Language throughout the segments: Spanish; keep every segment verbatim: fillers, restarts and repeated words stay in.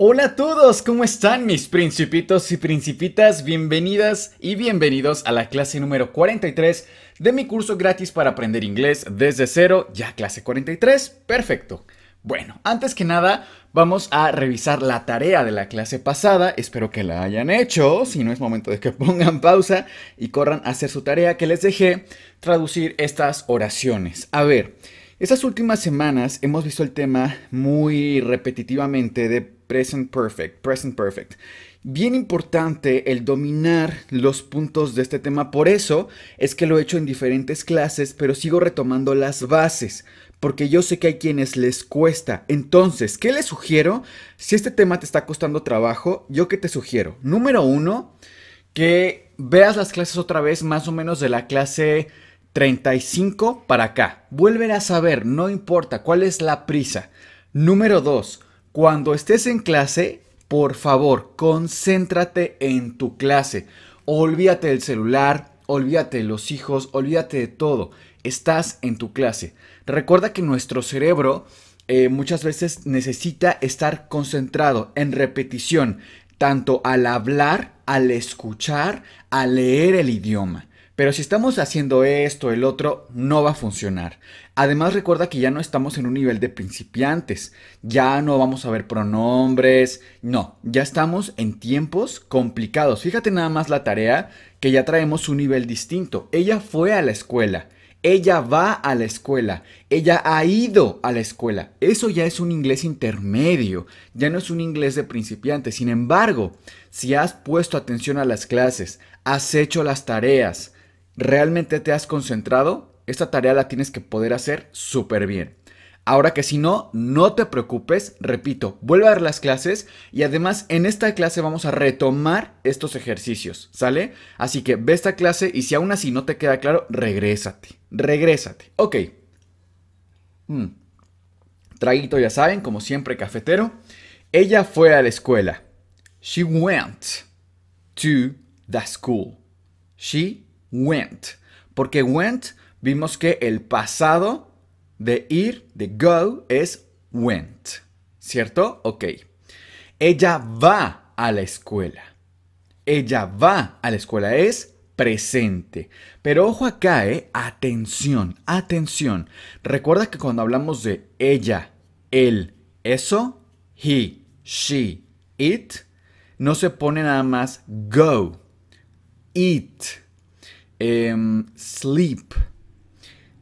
Hola a todos, ¿cómo están mis principitos y principitas? Bienvenidas y bienvenidos a la clase número cuarenta y tres de mi curso gratis para aprender inglés desde cero, ya clase cuarenta y tres, perfecto. Bueno, antes que nada vamos a revisar la tarea de la clase pasada, espero que la hayan hecho, si no es momento de que pongan pausa y corran a hacer su tarea que les dejé, traducir estas oraciones. A ver, estas últimas semanas hemos visto el tema muy repetitivamente de Present Perfect, Present Perfect. Bien importante el dominar los puntos de este tema, por eso es que lo he hecho en diferentes clases, pero sigo retomando las bases, porque yo sé que hay quienes les cuesta. Entonces, ¿qué les sugiero? Si este tema te está costando trabajo, ¿yo qué te sugiero? Número uno, que veas las clases otra vez más o menos de la clase treinta y cinco para acá. Vuélvelas a ver, no importa cuál es la prisa. Número dos, cuando estés en clase, por favor, concéntrate en tu clase. Olvídate del celular, olvídate de los hijos, olvídate de todo. Estás en tu clase. Recuerda que nuestro cerebro eh, muchas veces necesita estar concentrado en repetición, tanto al hablar, al escuchar, al leer el idioma. Pero si estamos haciendo esto, el otro, no va a funcionar. Además, recuerda que ya no estamos en un nivel de principiantes. Ya no vamos a ver pronombres. No, ya estamos en tiempos complicados. Fíjate nada más la tarea, que ya traemos un nivel distinto. Ella fue a la escuela. Ella va a la escuela. Ella ha ido a la escuela. Eso ya es un inglés intermedio. Ya no es un inglés de principiantes. Sin embargo, si has puesto atención a las clases, has hecho las tareas, realmente te has concentrado, esta tarea la tienes que poder hacer súper bien. Ahora que si no, no te preocupes, repito, vuelve a ver las clases y además en esta clase vamos a retomar estos ejercicios, ¿sale? Así que ve esta clase y si aún así no te queda claro, regrésate, regrésate. Ok. Mm. Traguito, ya saben, como siempre, cafetero. Ella fue a la escuela. She went to the school. She went. Porque went, vimos que el pasado de ir, de go, es went. ¿Cierto? Ok. Ella va a la escuela. Ella va a la escuela es presente. Pero ojo acá, ¿eh? Atención, atención. Recuerda que cuando hablamos de ella, él, eso, he, she, it, no se pone nada más go, eat, Um, sleep,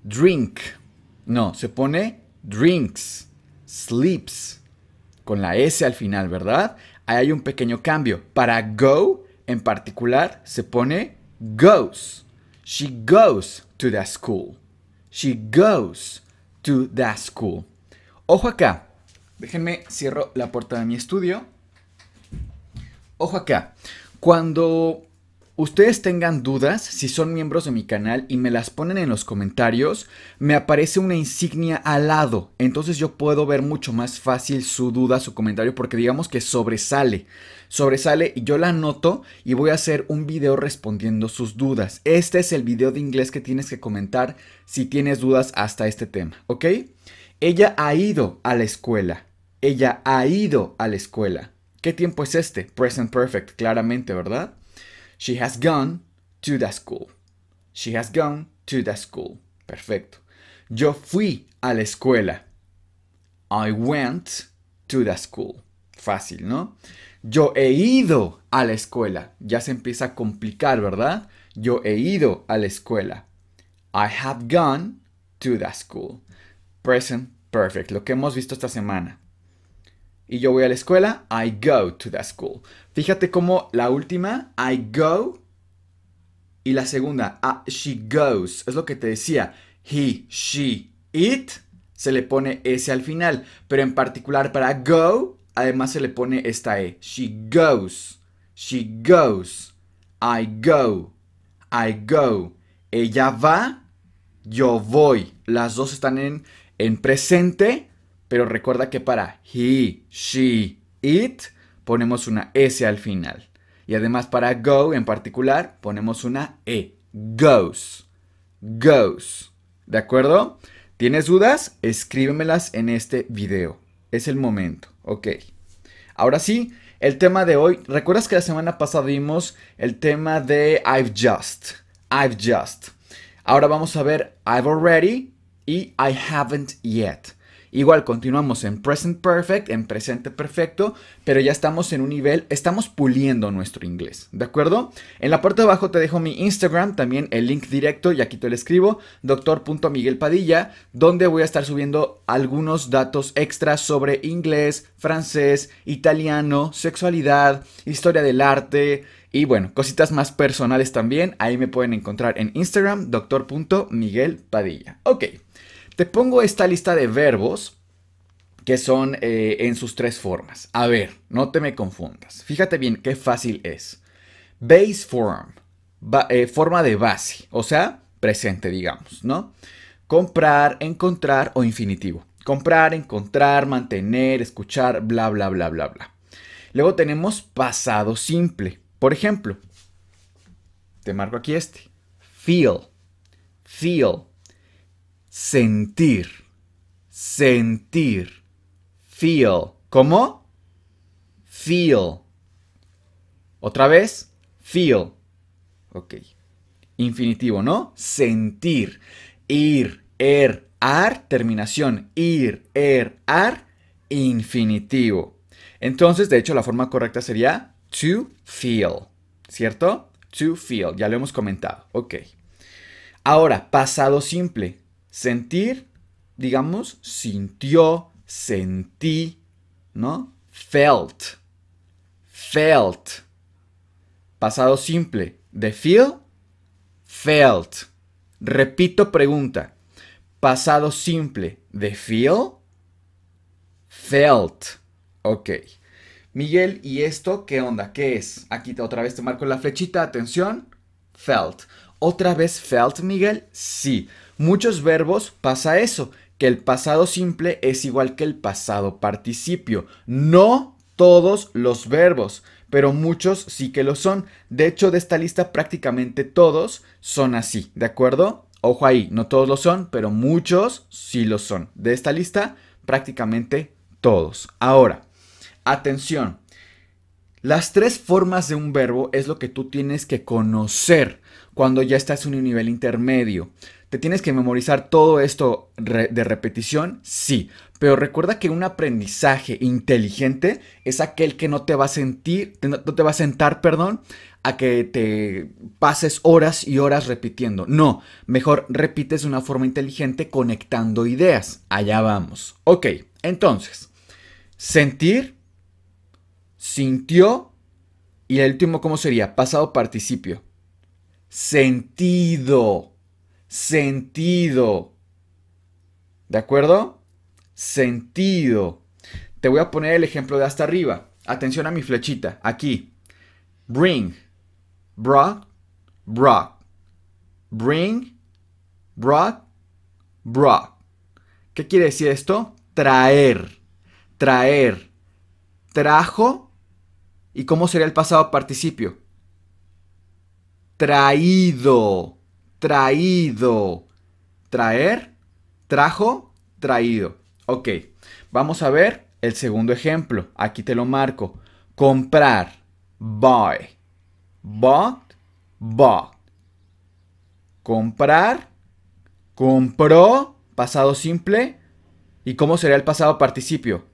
drink, no, se pone drinks, sleeps, con la S al final, ¿verdad? Ahí hay un pequeño cambio. Para go, en particular, se pone goes. She goes to the school. She goes to the school. Ojo acá. Déjenme, cierro la puerta de mi estudio. Ojo acá. Cuando ustedes tengan dudas, si son miembros de mi canal y me las ponen en los comentarios, me aparece una insignia al lado. Entonces yo puedo ver mucho más fácil su duda, su comentario, porque digamos que sobresale. Sobresale y yo la anoto y voy a hacer un video respondiendo sus dudas. Este es el video de inglés que tienes que comentar si tienes dudas hasta este tema, ¿ok? Ella ha ido a la escuela. Ella ha ido a la escuela. ¿Qué tiempo es este? Present Perfect, claramente, ¿verdad? She has gone to the school. She has gone to the school. Perfecto. Yo fui a la escuela. I went to the school. Fácil, ¿no? Yo he ido a la escuela. Ya se empieza a complicar, ¿verdad? Yo he ido a la escuela. I have gone to the school. Present perfect. Lo que hemos visto esta semana. Y yo voy a la escuela, I go to the school. Fíjate cómo la última, I go, y la segunda, uh, she goes. Es lo que te decía, he, she, it, se le pone S al final. Pero en particular para go, además se le pone esta E. She goes, she goes, I go, I go. Ella va, yo voy. Las dos están en, en presente. Pero recuerda que para he, she, it ponemos una S al final. Y además para go en particular ponemos una E. Goes. Goes. ¿De acuerdo? ¿Tienes dudas? Escríbemelas en este video. Es el momento. Ok. Ahora sí, el tema de hoy. ¿Recuerdas que la semana pasada vimos el tema de I've just? I've just. Ahora vamos a ver I've already y I haven't yet. Igual continuamos en present perfect, en presente perfecto, pero ya estamos en un nivel, estamos puliendo nuestro inglés, ¿de acuerdo? En la parte de abajo te dejo mi Instagram, también el link directo, y aquí te lo escribo, doctor punto miguel padilla, donde voy a estar subiendo algunos datos extras sobre inglés, francés, italiano, sexualidad, historia del arte, y bueno, cositas más personales también. Ahí me pueden encontrar en Instagram, doctor punto miguel padilla. Ok. Te pongo esta lista de verbos que son eh, en sus tres formas. A ver, no te me confundas. Fíjate bien qué fácil es. Base form, ba eh, forma de base, o sea, presente, digamos, ¿no? Comprar, encontrar o infinitivo. Comprar, encontrar, mantener, escuchar, bla, bla, bla, bla, bla. Luego tenemos pasado simple. Por ejemplo, te marco aquí este. Feel, feel. Sentir, sentir, feel. ¿Cómo? Feel. Otra vez, feel. Ok. Infinitivo, ¿no? Sentir. Ir, er, ar, terminación. Ir, er, ar, infinitivo. Entonces, de hecho, la forma correcta sería to feel, ¿cierto? To feel, ya lo hemos comentado. Ok. Ahora, pasado simple. Sentir, digamos, sintió, sentí, ¿no? Felt, felt. Pasado simple de feel, felt. Repito pregunta. Pasado simple de feel, felt. Ok. Miguel, ¿y esto qué onda? ¿Qué es? Aquí te, otra vez te marco la flechita, atención. Felt. ¿Otra vez felt, Miguel? Sí. Muchos verbos pasa eso, que el pasado simple es igual que el pasado participio. No todos los verbos, pero muchos sí que lo son. De hecho, de esta lista prácticamente todos son así, ¿de acuerdo? Ojo ahí, no todos lo son, pero muchos sí lo son. De esta lista, prácticamente todos. Ahora, atención. Las tres formas de un verbo es lo que tú tienes que conocer cuando ya estás en un nivel intermedio. ¿Te tienes que memorizar todo esto de repetición? Sí, pero recuerda que un aprendizaje inteligente es aquel que no te va a sentir, no te va a sentar, perdón, a que te pases horas y horas repitiendo. No, mejor repites de una forma inteligente conectando ideas. Allá vamos. Ok, entonces, sentir, sintió, y el último, ¿cómo sería? Pasado participio. Sentido, sentido, ¿de acuerdo? Sentido. Te voy a poner el ejemplo de hasta arriba. Atención a mi flechita, aquí. Bring, brought, brought. Bring, brought, brought. ¿Qué quiere decir esto? Traer, traer, trajo. ¿Y cómo sería el pasado participio? Traído, traído, traer, trajo, traído. Ok, vamos a ver el segundo ejemplo. Aquí te lo marco. Comprar, buy, bought, bought. Comprar, compró, pasado simple. ¿Y cómo sería el pasado participio?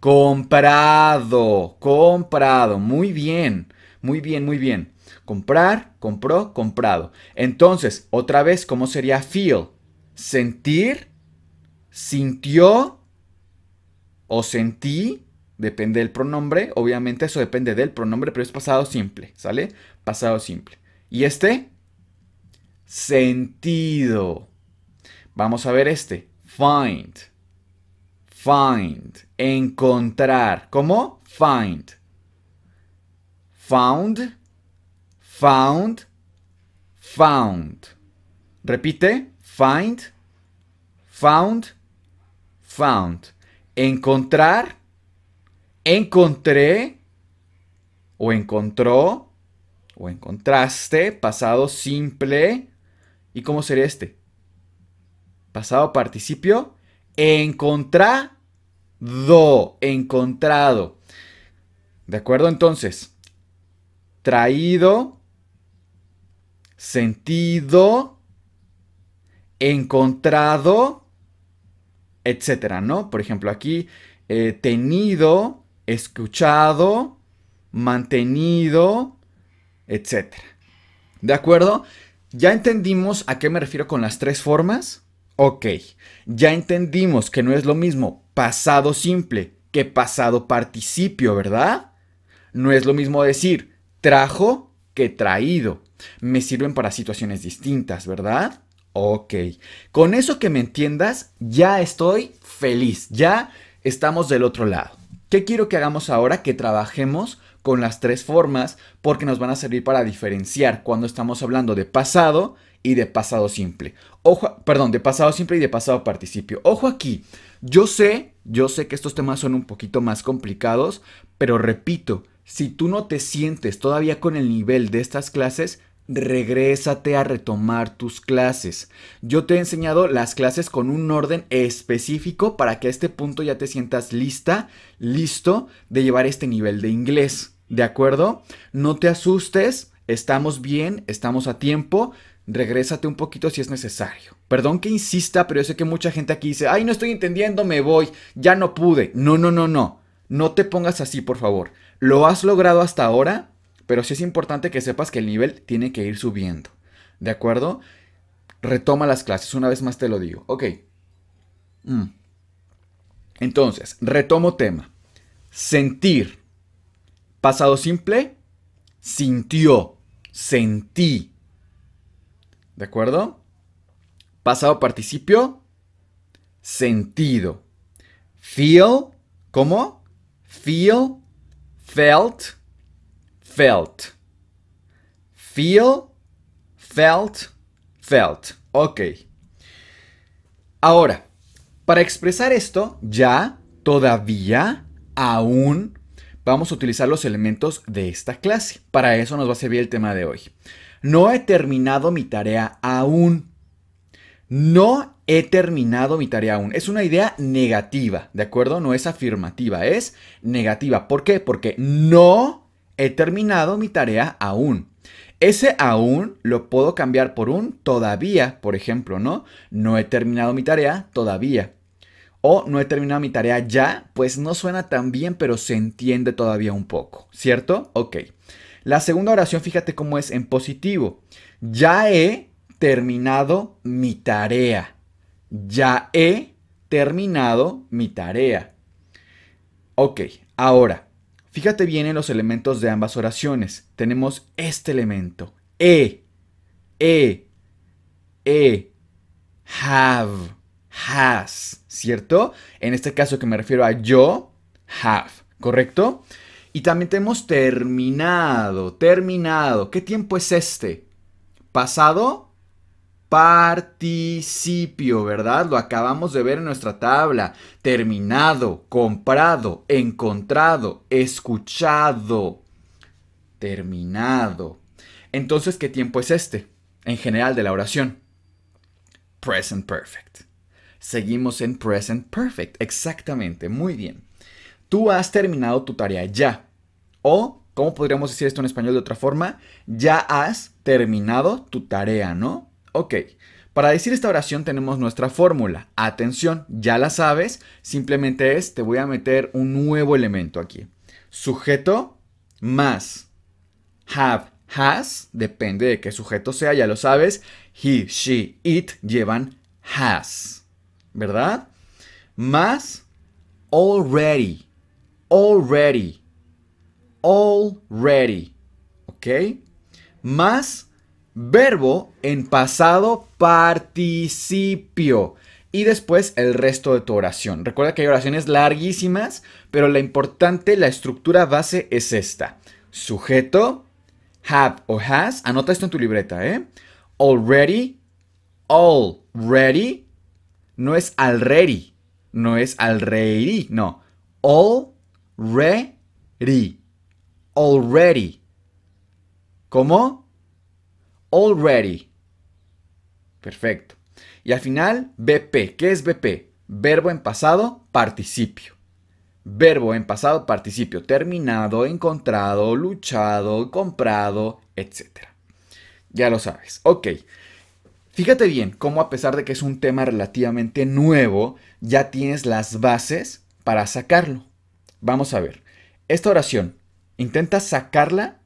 Comprado, comprado, muy bien, muy bien, muy bien. Comprar, compró, comprado. Entonces, otra vez, ¿cómo sería feel? Sentir, sintió o sentí, depende del pronombre. Obviamente eso depende del pronombre, pero es pasado simple, ¿sale? Pasado simple. ¿Y este? Sentido. Vamos a ver este, find. Find, encontrar. ¿Cómo? Find. Found, found, found. Repite. Find, found, found. Encontrar, encontré, o encontró, o encontraste, pasado simple. ¿Y cómo sería este? Pasado participio. Encontrá. do, encontrado. ¿De acuerdo? Entonces, traído, sentido, encontrado, etcétera, ¿no? Por ejemplo, aquí, eh, tenido, escuchado, mantenido, etcétera. ¿De acuerdo? Ya entendimos a qué me refiero con las tres formas. Ok, ya entendimos que no es lo mismo pasado simple que pasado participio, ¿verdad? No es lo mismo decir trajo que traído. Me sirven para situaciones distintas, ¿verdad? Ok, con eso que me entiendas, ya estoy feliz, ya estamos del otro lado. ¿Qué quiero que hagamos ahora? Que trabajemos con las tres formas porque nos van a servir para diferenciar cuando estamos hablando de pasado y de pasado simple. Ojo, perdón, de pasado simple y de pasado participio. Ojo aquí, yo sé, yo sé que estos temas son un poquito más complicados, pero repito, si tú no te sientes todavía con el nivel de estas clases, regrésate a retomar tus clases. Yo te he enseñado las clases con un orden específico para que a este punto ya te sientas lista, listo de llevar este nivel de inglés, ¿de acuerdo? No te asustes, estamos bien, estamos a tiempo, regrésate un poquito si es necesario. Perdón que insista, pero yo sé que mucha gente aquí dice, ay, no estoy entendiendo, me voy, ya no pude. No, no, no, no, no te pongas así, por favor. Lo has logrado hasta ahora, pero sí es importante que sepas que el nivel tiene que ir subiendo. ¿De acuerdo? Retoma las clases. Una vez más te lo digo. Ok. Mm. Entonces, retomo tema. Sentir. Pasado simple. Sintió. Sentí. ¿De acuerdo? Pasado participio. Sentido. Feel. ¿Cómo? Feel. Felt. Felt. Feel, felt, felt. Ok. Ahora, para expresar esto, ya, todavía, aún, vamos a utilizar los elementos de esta clase. Para eso nos va a servir el tema de hoy. No he terminado mi tarea aún. No he terminado mi tarea aún. Es una idea negativa, ¿de acuerdo? No es afirmativa, es negativa. ¿Por qué? Porque no he terminado mi tarea aún. Ese aún lo puedo cambiar por un todavía, por ejemplo, ¿no? No he terminado mi tarea todavía. O no he terminado mi tarea ya, pues no suena tan bien, pero se entiende todavía un poco, ¿cierto? Ok. La segunda oración, fíjate cómo es en positivo. Ya he terminado mi tarea. Ya he terminado mi tarea. Ok, ahora. Fíjate bien en los elementos de ambas oraciones. Tenemos este elemento. E, e, e, have, has, ¿cierto? En este caso que me refiero a yo, have, ¿correcto? Y también tenemos terminado, terminado. ¿Qué tiempo es este? Pasado, participio, ¿verdad? Lo acabamos de ver en nuestra tabla. Terminado, comprado, encontrado, escuchado. Terminado. Entonces, ¿qué tiempo es este? En general de la oración. Present perfect. Seguimos en present perfect. Exactamente. Muy bien. Tú has terminado tu tarea ya. O, ¿cómo podríamos decir esto en español de otra forma? Ya has terminado tu tarea, ¿no? Ok, para decir esta oración tenemos nuestra fórmula. Atención, ya la sabes, simplemente es, te voy a meter un nuevo elemento aquí. Sujeto más have, has, depende de qué sujeto sea, ya lo sabes. He, she, it llevan has, ¿verdad? Más already, already, already, ¿ok? Más verbo en pasado participio y después el resto de tu oración. Recuerda que hay oraciones larguísimas, pero la importante, la estructura base es esta. Sujeto, have o has, anota esto en tu libreta, ¿eh? Already, already, no es already, no es already, no. Already, already. ¿Cómo? Already. Perfecto. Y al final, B P. ¿Qué es B P? Verbo en pasado, participio. Verbo en pasado participio terminado, encontrado, luchado, comprado, etcétera. Ya lo sabes. Ok. Fíjate bien cómo, a pesar de que es un tema relativamente nuevo, ya tienes las bases para sacarlo. Vamos a ver. Esta oración, intenta sacarla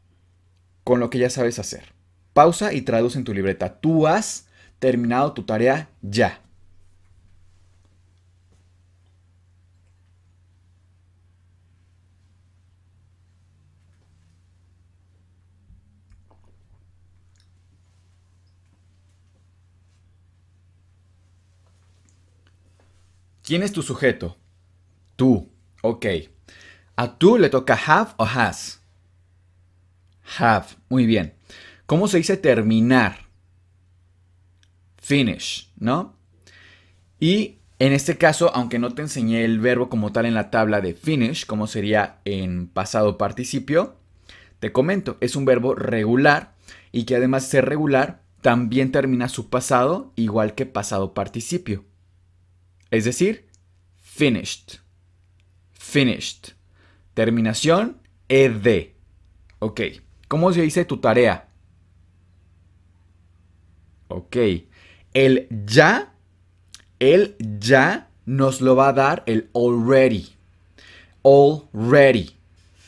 con lo que ya sabes hacer. Pausa y traduce en tu libreta. Tú has terminado tu tarea ya. ¿Quién es tu sujeto? Tú. Ok. A tú le toca have o has. Have. Muy bien. ¿Cómo se dice terminar? Finish, ¿no? Y en este caso, aunque no te enseñé el verbo como tal en la tabla de finish, como sería en pasado participio, te comento, es un verbo regular y que además de ser regular, también termina su pasado igual que pasado participio. Es decir, finished, finished, terminación ed. Ok, ¿cómo se dice tu tarea? Ok, el ya, el ya nos lo va a dar el already, already.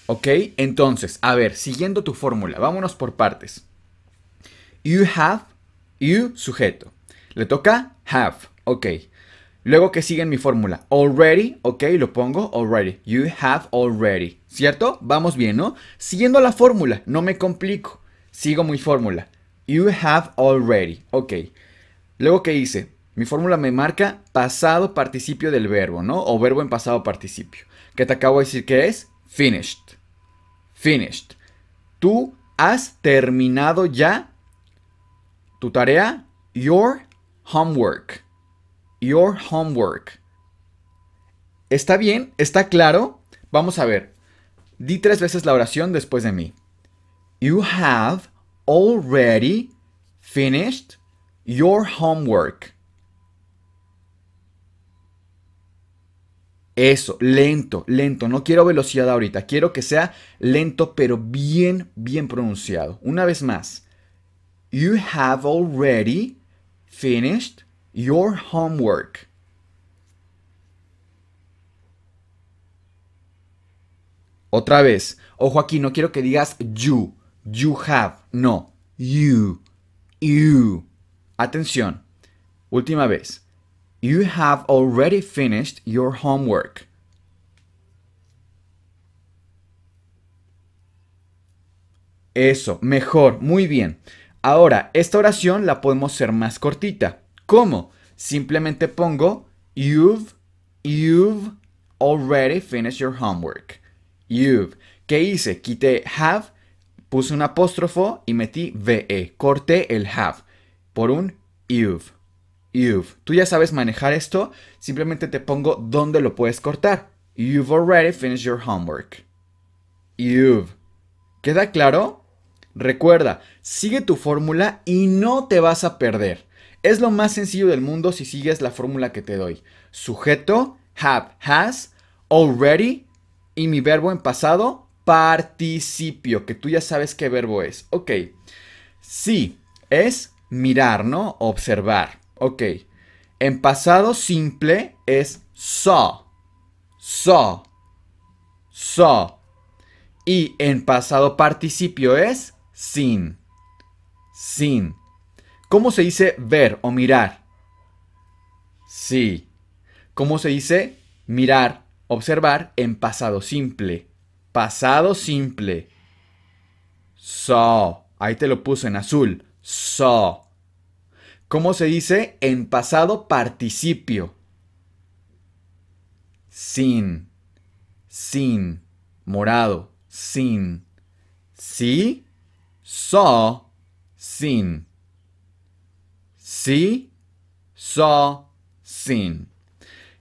Ok, entonces, a ver, siguiendo tu fórmula, vámonos por partes. You have, you sujeto, le toca have, ok. Luego que sigue en mi fórmula, already, ok, lo pongo already, you have already, ¿cierto? Vamos bien, ¿no? Siguiendo la fórmula, no me complico, sigo mi fórmula, you have already, ok. Luego que hice, mi fórmula me marca pasado participio del verbo, ¿no? O verbo en pasado participio, que te acabo de decir que es finished, finished. Tú has terminado ya tu tarea, your homework. Your homework. ¿Está bien? ¿Está claro? Vamos a ver. Di tres veces la oración después de mí. You have already finished your homework. Eso, lento, lento. No quiero velocidad ahorita. Quiero que sea lento, pero bien, bien pronunciado. Una vez más. You have already finished your homework. Otra vez. Ojo aquí, no quiero que digas you. You have. No. You. You. Atención. Última vez. You have already finished your homework. Eso. Mejor. Muy bien. Ahora, esta oración la podemos hacer más cortita. ¿Cómo? Simplemente pongo you've, you've already finished your homework. You've. ¿Qué hice? Quité have, puse un apóstrofo y metí ve. Corté el have por un you've. You've. Tú ya sabes manejar esto. Simplemente te pongo dónde lo puedes cortar. You've already finished your homework. You've. ¿Queda claro? Recuerda, sigue tu fórmula y no te vas a perder. Es lo más sencillo del mundo si sigues la fórmula que te doy. Sujeto, have, has, already y mi verbo en pasado, participio, que tú ya sabes qué verbo es. Ok, sí, es mirar, ¿no? Observar. Ok, en pasado simple es saw, saw, saw. Y en pasado participio es seen, seen. ¿Cómo se dice ver o mirar? Sí. ¿Cómo se dice mirar, observar en pasado simple? Pasado simple. Saw. Ahí te lo puse en azul. Saw. ¿Cómo se dice en pasado participio? Seen. Seen. Morado. Seen. Sí. Saw. Seen. See, saw, seen.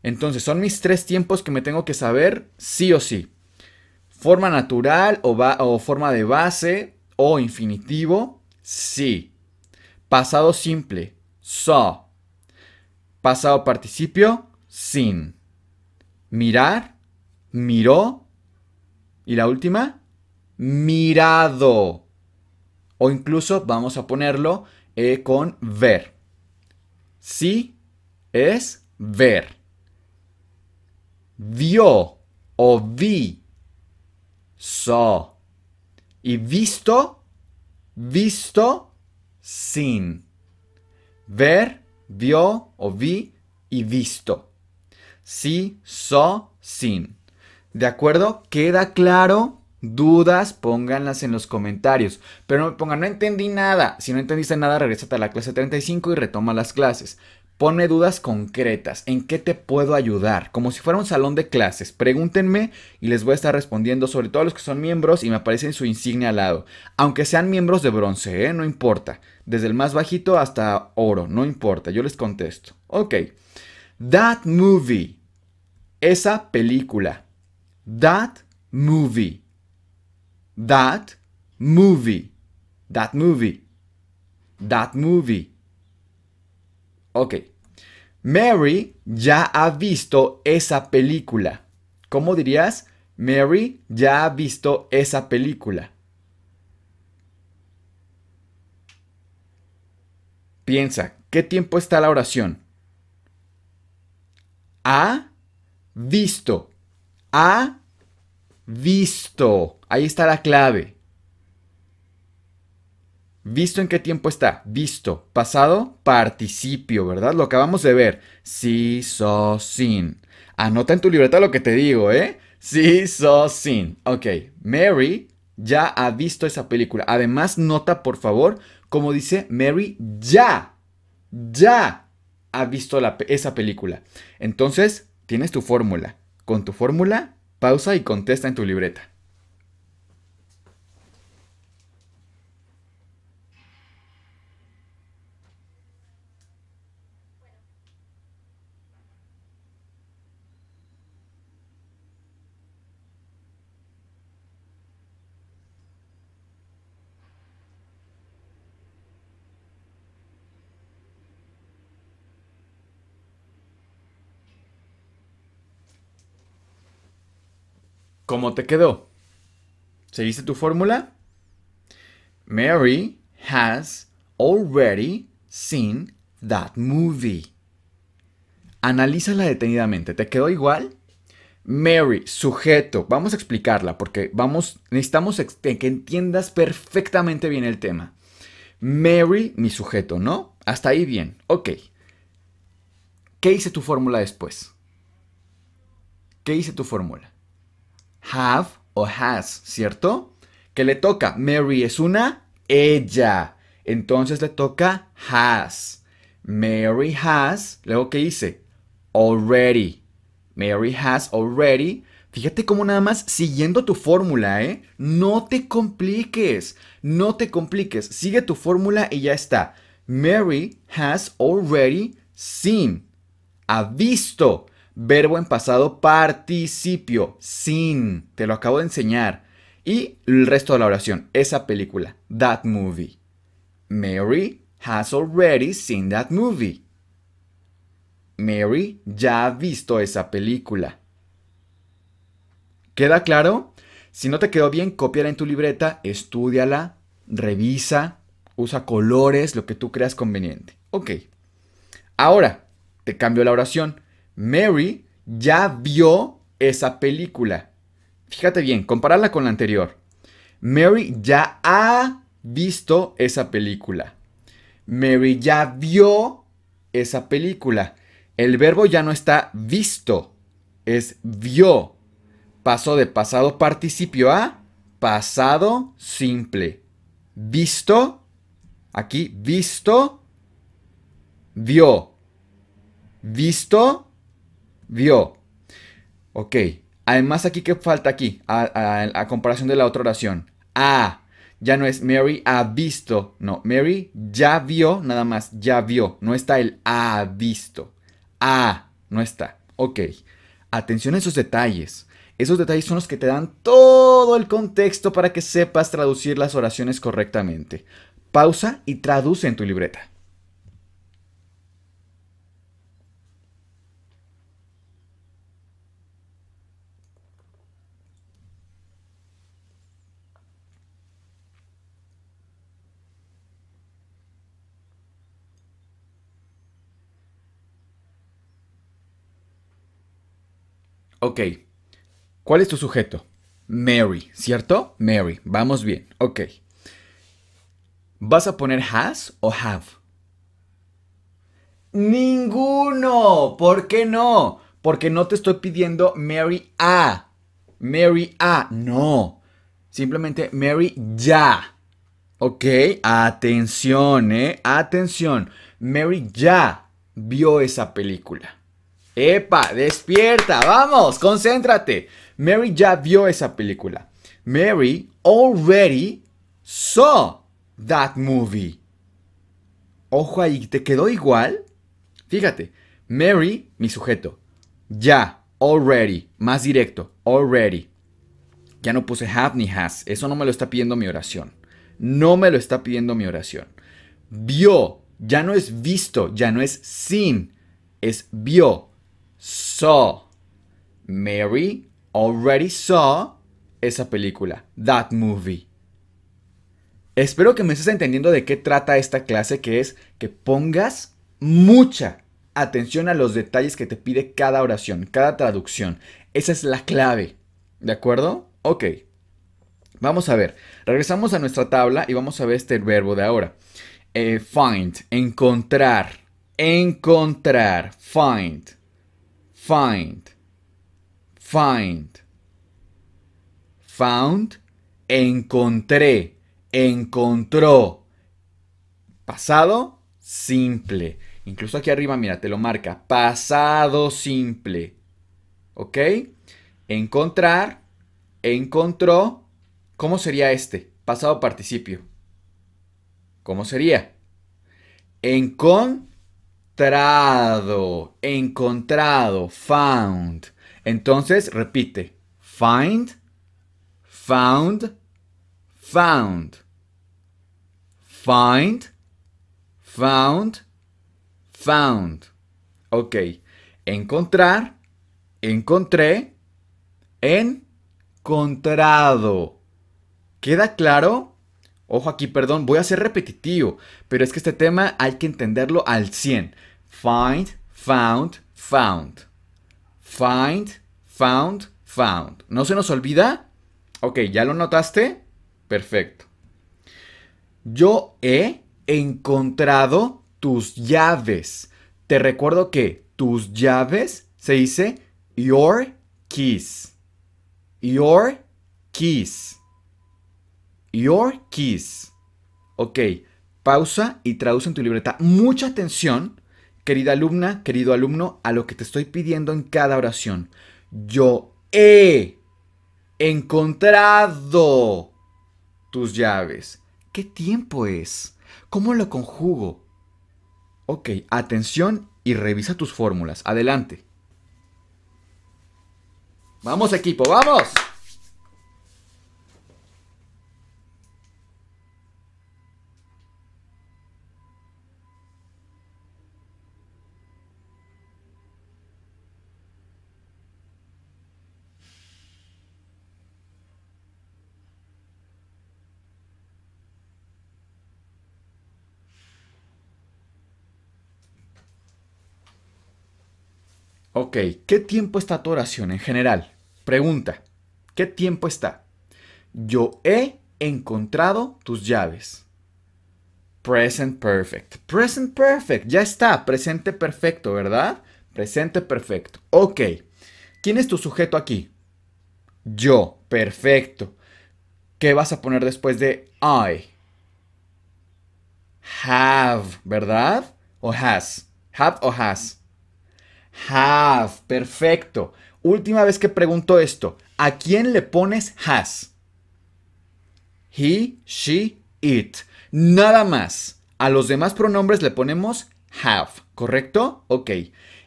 Entonces, son mis tres tiempos que me tengo que saber sí o sí. Forma natural o, o forma de base o infinitivo, sí. Pasado simple, saw. Pasado participio, seen. Mirar, miró. Y la última, mirado. O incluso vamos a ponerlo eh, con ver. Sí es ver. Vio o vi. Saw. Y visto, visto, sin. Ver, vio o vi y visto. Sí, saw, sin. ¿De acuerdo? ¿Queda claro? Dudas, pónganlas en los comentarios. Pero no me pongan, no entendí nada. Si no entendiste nada, regrésate a la clase treinta y cinco y retoma las clases. Ponme dudas concretas. ¿En qué te puedo ayudar? Como si fuera un salón de clases. Pregúntenme y les voy a estar respondiendo, sobre todo a los que son miembros y me aparecen su insignia al lado. Aunque sean miembros de bronce, ¿eh? No importa. Desde el más bajito hasta oro, no importa. Yo les contesto. Ok. That movie. Esa película. That movie. That movie. That movie. That movie. Ok. Mary ya ha visto esa película. ¿Cómo dirías? Mary ya ha visto esa película. Piensa, ¿qué tiempo está la oración? Ha visto. Ha visto. Ahí está la clave. ¿Visto en qué tiempo está? Visto. Pasado, participio, ¿verdad? Lo acabamos de ver. Sí, so, sin. Anota en tu libreta lo que te digo, ¿eh? Sí, so, sin. Ok. Mary ya ha visto esa película. Además, nota, por favor, como dice Mary ya. Ya ha visto la, esa película. Entonces, tienes tu fórmula. Con tu fórmula, pausa y contesta en tu libreta. ¿Cómo te quedó? ¿Seguiste tu fórmula? Mary has already seen that movie. Analízala detenidamente. ¿Te quedó igual? Mary, sujeto. Vamos a explicarla porque vamos, necesitamos que entiendas perfectamente bien el tema. Mary, mi sujeto, ¿no? Hasta ahí bien. Ok. ¿Qué hice tu fórmula después? ¿Qué hice tu fórmula? Have o has, ¿cierto? ¿Qué le toca? Mary es una ella. Entonces le toca has. Mary has. Luego, ¿qué hice? Already. Mary has already. Fíjate cómo nada más siguiendo tu fórmula, ¿eh? No te compliques. No te compliques. Sigue tu fórmula y ya está. Mary has already seen. Ha visto. Verbo en pasado, participio, sin, te lo acabo de enseñar. Y el resto de la oración, esa película, that movie. Mary has already seen that movie. Mary ya ha visto esa película. ¿Queda claro? Si no te quedó bien, cópiala en tu libreta, estúdiala, revisa, usa colores, lo que tú creas conveniente. Ok, ahora te cambio la oración. Mary ya vio esa película. Fíjate bien, compárala con la anterior. Mary ya ha visto esa película. Mary ya vio esa película. El verbo ya no está visto, es vio. Pasó de pasado participio a pasado simple. Visto, aquí visto, vio. Visto, vio. Ok. Además, aquí, ¿qué falta aquí? A, a, a comparación de la otra oración. Ah. Ya no es Mary ha visto. No. Mary ya vio. Nada más. Ya vio. No está el ha visto. Ah. No está. Ok. Atención a esos detalles. Esos detalles son los que te dan todo el contexto para que sepas traducir las oraciones correctamente. Pausa y traduce en tu libreta. Ok, ¿cuál es tu sujeto? Mary, ¿cierto? Mary, vamos bien, ok. ¿Vas a poner has o have? ¡Ninguno! ¿Por qué no? Porque no te estoy pidiendo Mary a. Mary a, no. Simplemente Mary ya. Ok, atención, eh, atención. Mary ya vio esa película. ¡Epa! ¡Despierta! ¡Vamos! ¡Concéntrate! Mary ya vio esa película. Mary already saw that movie. Ojo ahí, ¿te quedó igual? Fíjate. Mary, mi sujeto. Ya. Already. Más directo. Already. Ya no puse have ni has. Eso no me lo está pidiendo mi oración. No me lo está pidiendo mi oración. Vio. Ya no es visto. Ya no es seen. Es vio. Saw. Mary already saw esa película, that movie. Espero que me estés entendiendo de qué trata esta clase, que es que pongas mucha atención a los detalles que te pide cada oración, cada traducción. Esa es la clave, ¿de acuerdo? Ok, vamos a ver. Regresamos a nuestra tabla y vamos a ver este verbo de ahora. Eh, find, encontrar, encontrar, find. Find, find, found, encontré, encontró. Pasado simple. Incluso aquí arriba, mira, te lo marca. Pasado simple. ¿Ok? Encontrar, encontró. ¿Cómo sería este? Pasado participio. ¿Cómo sería? Encon. Encontrado, encontrado, found. Entonces, repite. Find, found, found. Find, found, found. Ok. Encontrar, encontré, encontrado. ¿Queda claro? Ojo aquí, perdón, voy a ser repetitivo, pero es que este tema hay que entenderlo al cien. Find, found, found. Find, found, found. ¿No se nos olvida? Ok, ¿ya lo notaste? Perfecto. Yo he encontrado tus llaves. Te recuerdo que tus llaves se dice your keys. Your keys. Your keys. Ok, pausa y traduce en tu libreta. Mucha atención, querida alumna, querido alumno, a lo que te estoy pidiendo en cada oración. Yo he encontrado tus llaves. ¿Qué tiempo es? ¿Cómo lo conjugo? Ok, atención y revisa tus fórmulas. Adelante. Vamos, equipo, vamos. Ok, ¿qué tiempo está tu oración en general? Pregunta, ¿qué tiempo está? Yo he encontrado tus llaves. Present perfect. Present perfect, ya está. Presente perfecto, ¿verdad? Presente perfecto. Ok, ¿quién es tu sujeto aquí? Yo, perfecto. ¿Qué vas a poner después de I? Have, ¿verdad? O has. Have o has. Have, perfecto. Última vez que pregunto esto, ¿a quién le pones has? He, she, it. Nada más. A los demás pronombres le ponemos have, ¿correcto? Ok.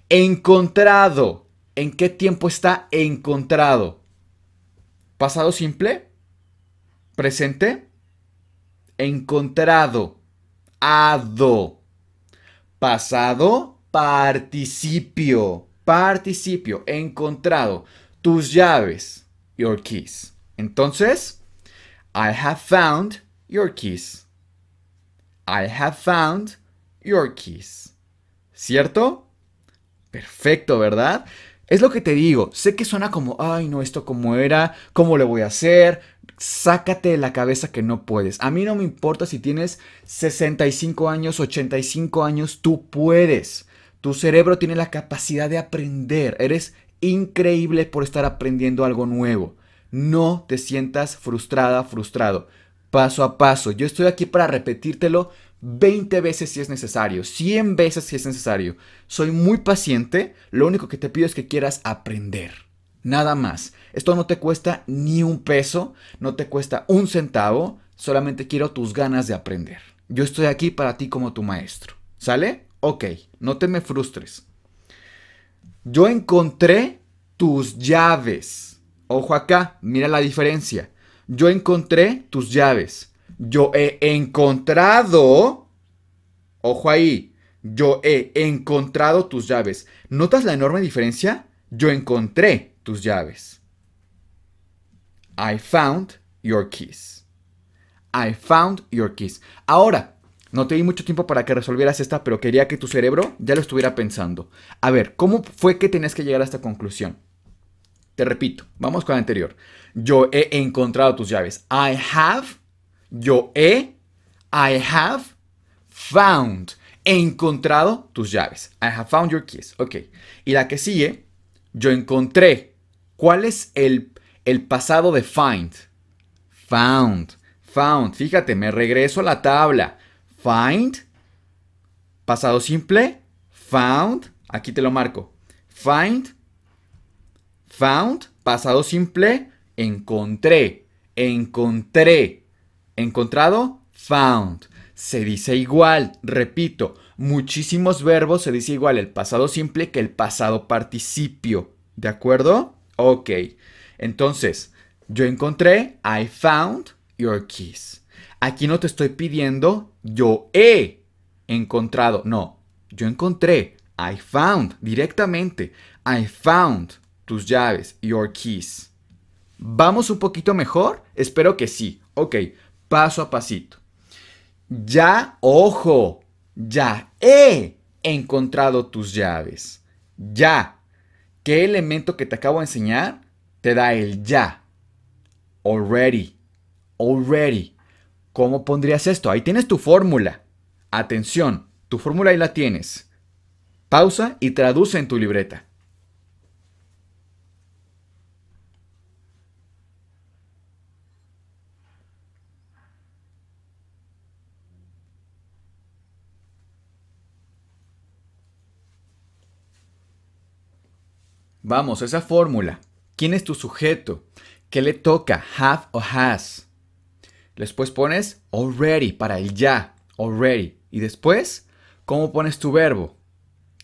Encontrado. ¿En qué tiempo está encontrado? ¿Pasado simple? ¿Presente? Encontrado. Ado. Pasado. Participio, participio, encontrado, tus llaves, your keys. Entonces, I have found your keys. I have found your keys. ¿Cierto? Perfecto, ¿verdad? Es lo que te digo, sé que suena como, ay no, esto cómo era, cómo lo voy a hacer, sácate de la cabeza que no puedes. A mí no me importa si tienes sesenta y cinco años, ochenta y cinco años, tú puedes. Tu cerebro tiene la capacidad de aprender, eres increíble por estar aprendiendo algo nuevo. No te sientas frustrada, frustrado, paso a paso. Yo estoy aquí para repetírtelo veinte veces si es necesario, cien veces si es necesario. Soy muy paciente, lo único que te pido es que quieras aprender, nada más. Esto no te cuesta ni un peso, no te cuesta un centavo, solamente quiero tus ganas de aprender. Yo estoy aquí para ti como tu maestro, ¿sale? Ok, no te me frustres. Yo encontré tus llaves. Ojo acá, mira la diferencia. Yo encontré tus llaves. Yo he encontrado, ojo ahí, yo he encontrado tus llaves. ¿Notas la enorme diferencia? Yo encontré tus llaves. I found your keys. I found your keys. Ahora, no te di mucho tiempo para que resolvieras esta, pero quería que tu cerebro ya lo estuviera pensando. A ver, ¿cómo fue que tenías que llegar a esta conclusión? Te repito, vamos con la anterior. Yo he encontrado tus llaves. I have. Yo he, I have found, he encontrado tus llaves. I have found your keys. Ok. Y la que sigue, yo encontré. ¿Cuál es el, el pasado de find? Found, found. Fíjate, me regreso a la tabla. Find, pasado simple, found. Aquí te lo marco. Find, found, pasado simple, encontré, encontré. Encontrado, found. Se dice igual, repito, muchísimos verbos se dice igual el pasado simple que el pasado participio. ¿De acuerdo? Ok. Entonces, yo encontré, I found your keys. Aquí no te estoy pidiendo, yo he encontrado. No, yo encontré, I found, directamente. I found tus llaves, your keys. ¿Vamos un poquito mejor? Espero que sí. Ok. Paso a pasito. Ya, ojo, ya he encontrado tus llaves. Ya. ¿Qué elemento que te acabo de enseñar te da el ya? Already. Already. ¿Cómo pondrías esto? Ahí tienes tu fórmula. Atención, tu fórmula ahí la tienes. Pausa y traduce en tu libreta. Vamos, esa fórmula. ¿Quién es tu sujeto? ¿Qué le toca? Have o has. Después pones already para el ya. Already. Y después, ¿cómo pones tu verbo?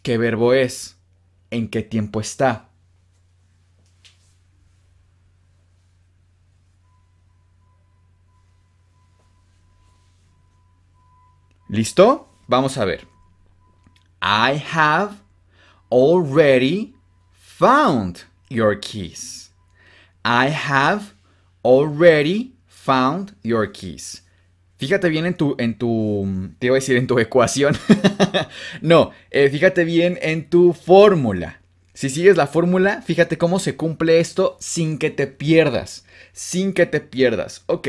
¿Qué verbo es? ¿En qué tiempo está? ¿Listo? Vamos a ver. I have already found your keys. I have already found your keys. Fíjate bien en tu, en tu, te iba a decir en tu ecuación. No, eh, fíjate bien en tu fórmula. Si sigues la fórmula, fíjate cómo se cumple esto sin que te pierdas. Sin que te pierdas. Ok,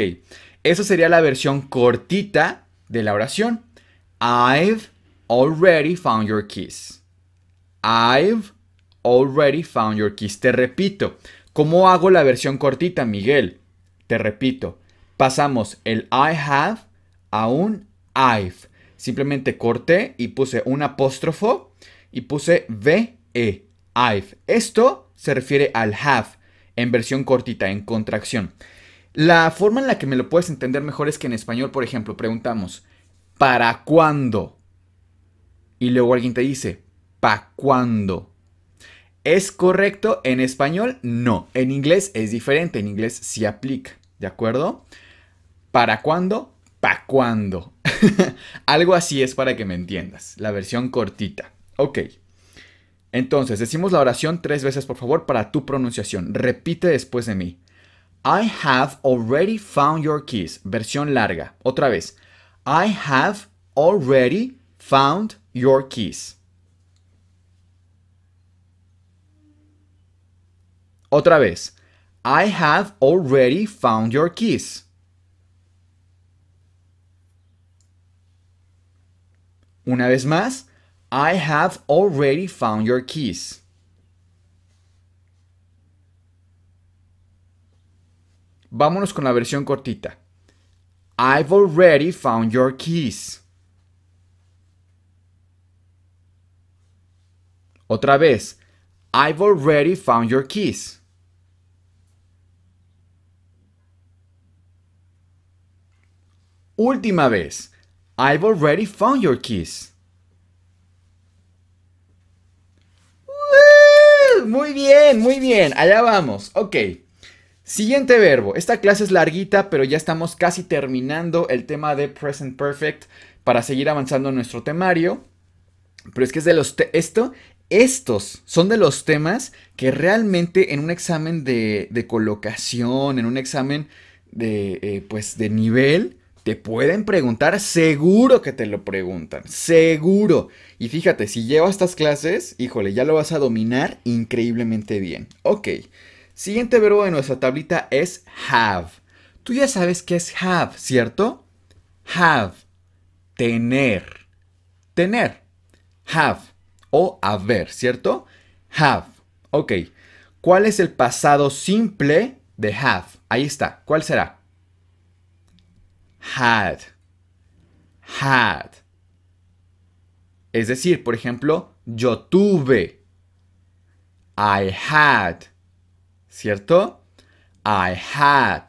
esa sería la versión cortita de la oración. I've already found your keys. I've already found your keys. Te repito, ¿cómo hago la versión cortita, Miguel? Te repito, pasamos el I have a un I've. Simplemente corté y puse un apóstrofo y puse V E, I've. Esto se refiere al have en versión cortita, en contracción. La forma en la que me lo puedes entender mejor es que en español, por ejemplo, preguntamos ¿para cuándo? Y luego alguien te dice ¿pa cuándo? ¿Es correcto en español? No. En inglés es diferente. En inglés sí aplica. ¿De acuerdo? ¿Para cuándo? ¿Pa cuándo? Algo así es para que me entiendas. La versión cortita. Ok. Entonces, decimos la oración tres veces, por favor, para tu pronunciación. Repite después de mí. I have already found your keys. Versión larga. Otra vez. I have already found your keys. Otra vez. I have already found your keys. Una vez más. I have already found your keys. Vámonos con la versión cortita. I've already found your keys. Otra vez. I've already found your keys. Última vez. I've already found your keys. ¡Woo! Muy bien, muy bien. Allá vamos. Ok. Siguiente verbo. Esta clase es larguita, pero ya estamos casi terminando el tema de Present Perfect para seguir avanzando en nuestro temario. Pero es que es de los... Esto... Estos son de los temas que realmente en un examen de, de colocación, en un examen de, eh, pues de nivel, te pueden preguntar, seguro que te lo preguntan, seguro. Y fíjate, si llevas estas clases, híjole, ya lo vas a dominar increíblemente bien. Ok, siguiente verbo de nuestra tablita es have. Tú ya sabes qué es have, ¿cierto? Have, tener, tener, have. O haber, ¿cierto? Have. Ok. ¿Cuál es el pasado simple de have? Ahí está. ¿Cuál será? Had. Had. Es decir, por ejemplo, yo tuve. I had. ¿Cierto? I had.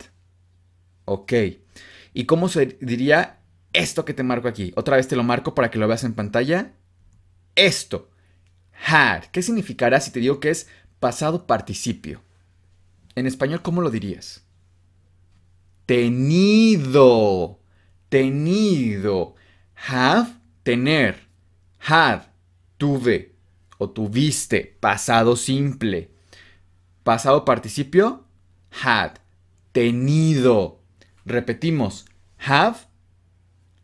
Ok. ¿Y cómo se diría esto que te marco aquí? Otra vez te lo marco para que lo veas en pantalla. Esto. Had. ¿Qué significará si te digo que es pasado participio? En español, ¿cómo lo dirías? Tenido. Tenido. Have, tener. Had, tuve o tuviste. Pasado simple. Pasado participio, had. Tenido. Repetimos. Have,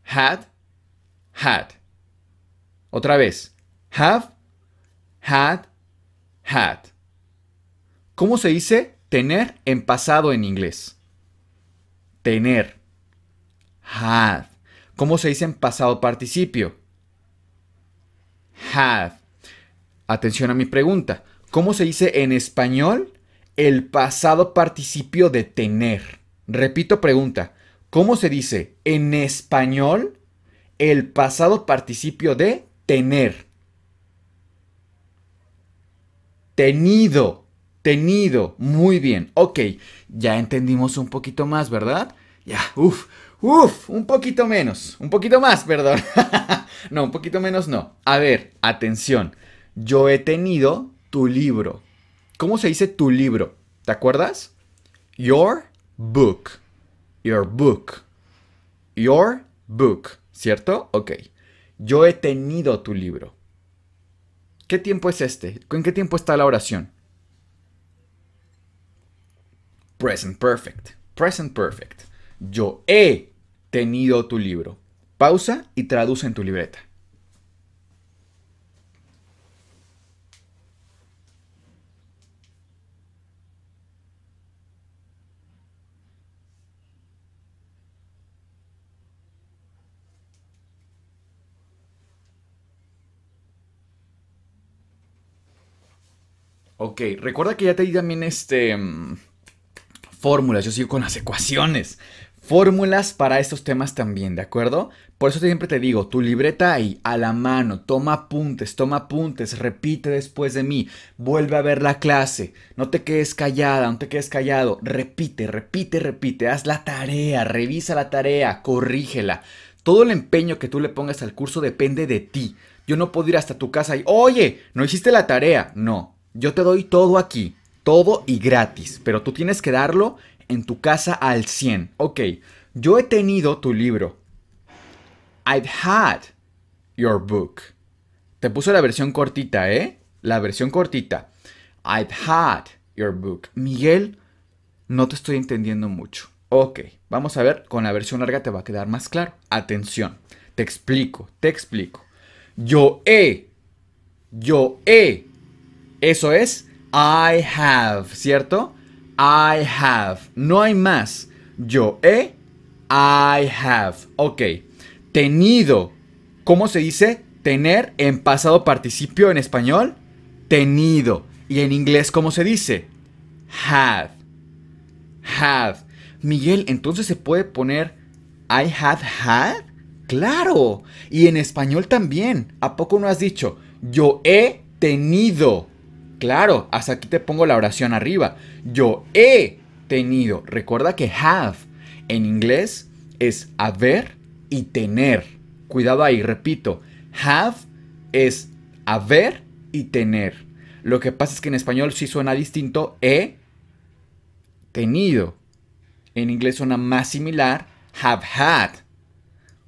had, had. Otra vez. Have, had, had. ¿Cómo se dice tener en pasado en inglés? Tener. Had. ¿Cómo se dice en pasado participio? Had. Atención a mi pregunta. ¿Cómo se dice en español el pasado participio de tener? Repito pregunta. ¿Cómo se dice en español el pasado participio de tener? Tenido, tenido, muy bien, ok, ya entendimos un poquito más, ¿verdad? Ya, uff, uff, un poquito menos, un poquito más, perdón, no, un poquito menos no. A ver, atención, yo he tenido tu libro. ¿Cómo se dice tu libro? ¿Te acuerdas? Your book, your book, your book, ¿cierto? Ok, yo he tenido tu libro. ¿Qué tiempo es este? ¿En qué tiempo está la oración? Present Perfect. Present Perfect. Yo he tenido tu libro. Pausa y traduce en tu libreta. Ok, recuerda que ya te di también este um, fórmulas, yo sigo con las ecuaciones. Fórmulas para estos temas también, ¿de acuerdo? Por eso siempre te digo, tu libreta ahí, a la mano, toma apuntes, toma apuntes, repite después de mí, vuelve a ver la clase, no te quedes callada, no te quedes callado, repite, repite, repite, haz la tarea, revisa la tarea, corrígela. Todo el empeño que tú le pongas al curso depende de ti. Yo no puedo ir hasta tu casa y, oye, no hiciste la tarea, no. Yo te doy todo aquí, todo y gratis, pero tú tienes que darlo en tu casa al cien. Ok, yo he tenido tu libro. I've had your book. Te puse la versión cortita, ¿eh? La versión cortita. I've had your book. Miguel, no te estoy entendiendo mucho. Ok, vamos a ver, con la versión larga te va a quedar más claro. Atención, te explico, te explico. Yo he, yo he. Eso es I have, ¿cierto? I have. No hay más. Yo he, I have. Ok. Tenido. ¿Cómo se dice tener en pasado participio en español? Tenido. Y en inglés, ¿cómo se dice? Have. Have. Miguel, ¿entonces se puede poner I have had? ¡Claro! Y en español también. ¿A poco no has dicho yo he tenido? Claro, hasta aquí te pongo la oración arriba. Yo he tenido. Recuerda que have en inglés es haber y tener. Cuidado ahí, repito. Have es haber y tener. Lo que pasa es que en español sí suena distinto. He tenido. En inglés suena más similar. Have had.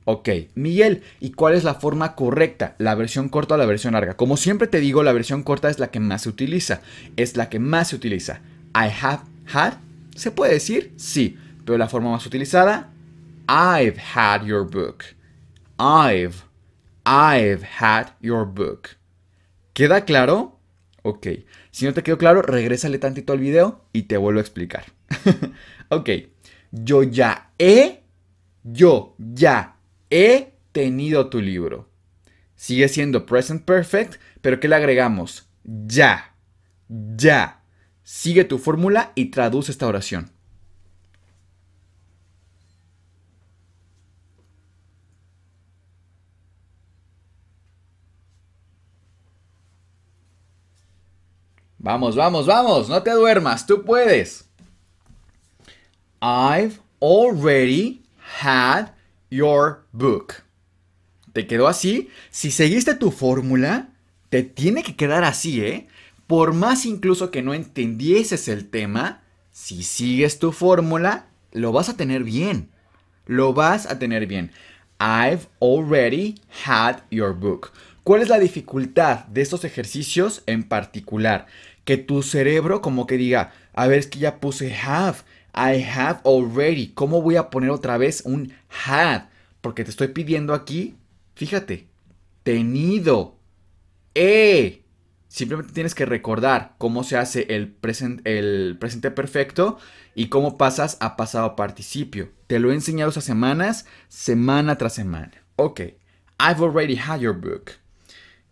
Ok, Miguel, ¿y cuál es la forma correcta? ¿La versión corta o la versión larga? Como siempre te digo, la versión corta es la que más se utiliza. Es la que más se utiliza. I have had. ¿Se puede decir? Sí. Pero la forma más utilizada. I've had your book. I've. I've had your book. ¿Queda claro? Ok. Si no te quedó claro, regrésale tantito al video y te vuelvo a explicar. Ok. Yo ya he. Yo ya he tenido tu libro. Sigue siendo present perfect, pero ¿qué le agregamos? Ya. Ya. Sigue tu fórmula y traduce esta oración. Vamos, vamos, vamos. No te duermas. Tú puedes. I've already had your book. ¿Te quedó así? Si seguiste tu fórmula, te tiene que quedar así, ¿eh? Por más incluso que no entendieses el tema, si sigues tu fórmula, lo vas a tener bien. Lo vas a tener bien. I've already had your book. ¿Cuál es la dificultad de estos ejercicios en particular? Que tu cerebro como que diga, a ver, es que ya puse have. I have already. ¿Cómo voy a poner otra vez un had? Porque te estoy pidiendo aquí, fíjate, tenido, he. Simplemente tienes que recordar cómo se hace el, present, el presente perfecto y cómo pasas a pasado participio. Te lo he enseñado esas semanas, semana tras semana. Ok, I've already had your book.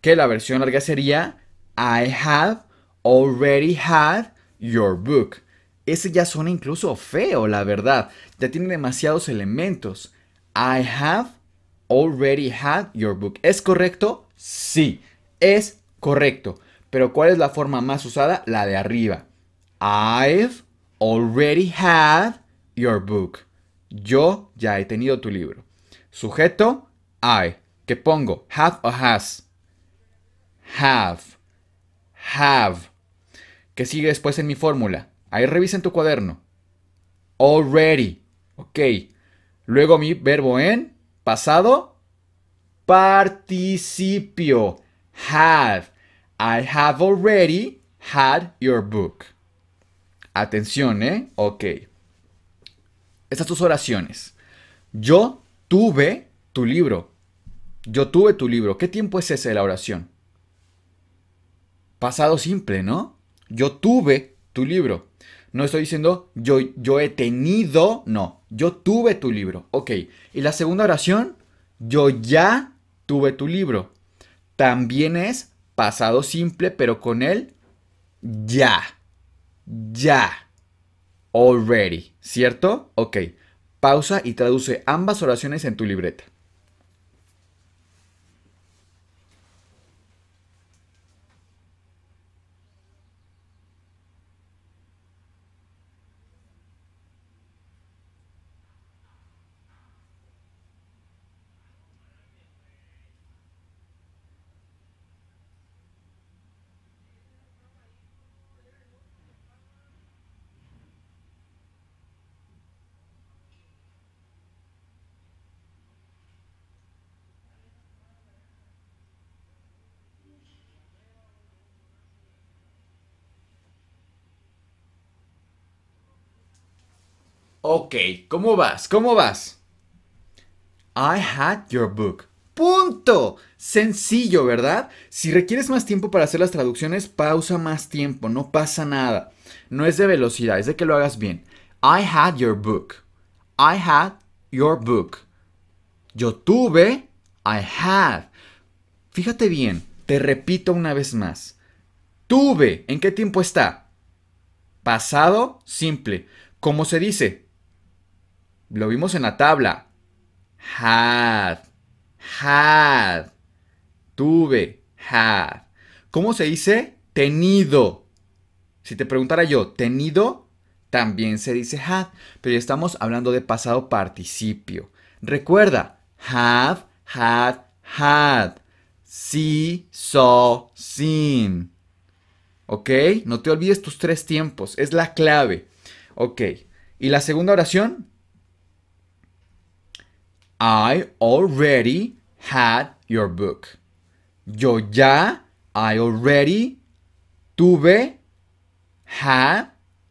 Que la versión larga sería I have already had your book. Ese ya suena incluso feo, la verdad. Ya tiene demasiados elementos. I have already had your book. ¿Es correcto? Sí, es correcto. Pero ¿cuál es la forma más usada? La de arriba. I've already had your book. Yo ya he tenido tu libro. Sujeto, I. ¿Qué pongo? Have o has. Have. Have. ¿Qué sigue después en mi fórmula? Ahí revisa en tu cuaderno. Already. Ok. Luego mi verbo en pasado. Participio. Had. I have already had your book. Atención, ¿eh? Ok. Estas tus oraciones. Yo tuve tu libro. Yo tuve tu libro. ¿Qué tiempo es ese de la oración? Pasado simple, ¿no? Yo tuve tu libro. No estoy diciendo yo, yo he tenido, no. Yo tuve tu libro. Ok. Y la segunda oración, yo ya tuve tu libro. También es pasado simple, pero con el ya. Ya. Already. ¿Cierto? Ok. Pausa y traduce ambas oraciones en tu libreta. Ok, ¿cómo vas? ¿Cómo vas? I had your book. ¡Punto! Sencillo, ¿verdad? Si requieres más tiempo para hacer las traducciones, pausa más tiempo, no pasa nada. No es de velocidad, es de que lo hagas bien. I had your book. I had your book. Yo tuve, I had. Fíjate bien, te repito una vez más. Tuve, ¿en qué tiempo está? Pasado, simple. ¿Cómo se dice? Lo vimos en la tabla. Had. Had. Tuve. Had. ¿Cómo se dice? Tenido. Si te preguntara yo, tenido, también se dice had. Pero ya estamos hablando de pasado participio. Recuerda, have, had, had. See, saw, seen. ¿Ok? No te olvides tus tres tiempos. Es la clave. Ok. ¿Y la segunda oración? I already had your book. Yo ya, I already, tuve, had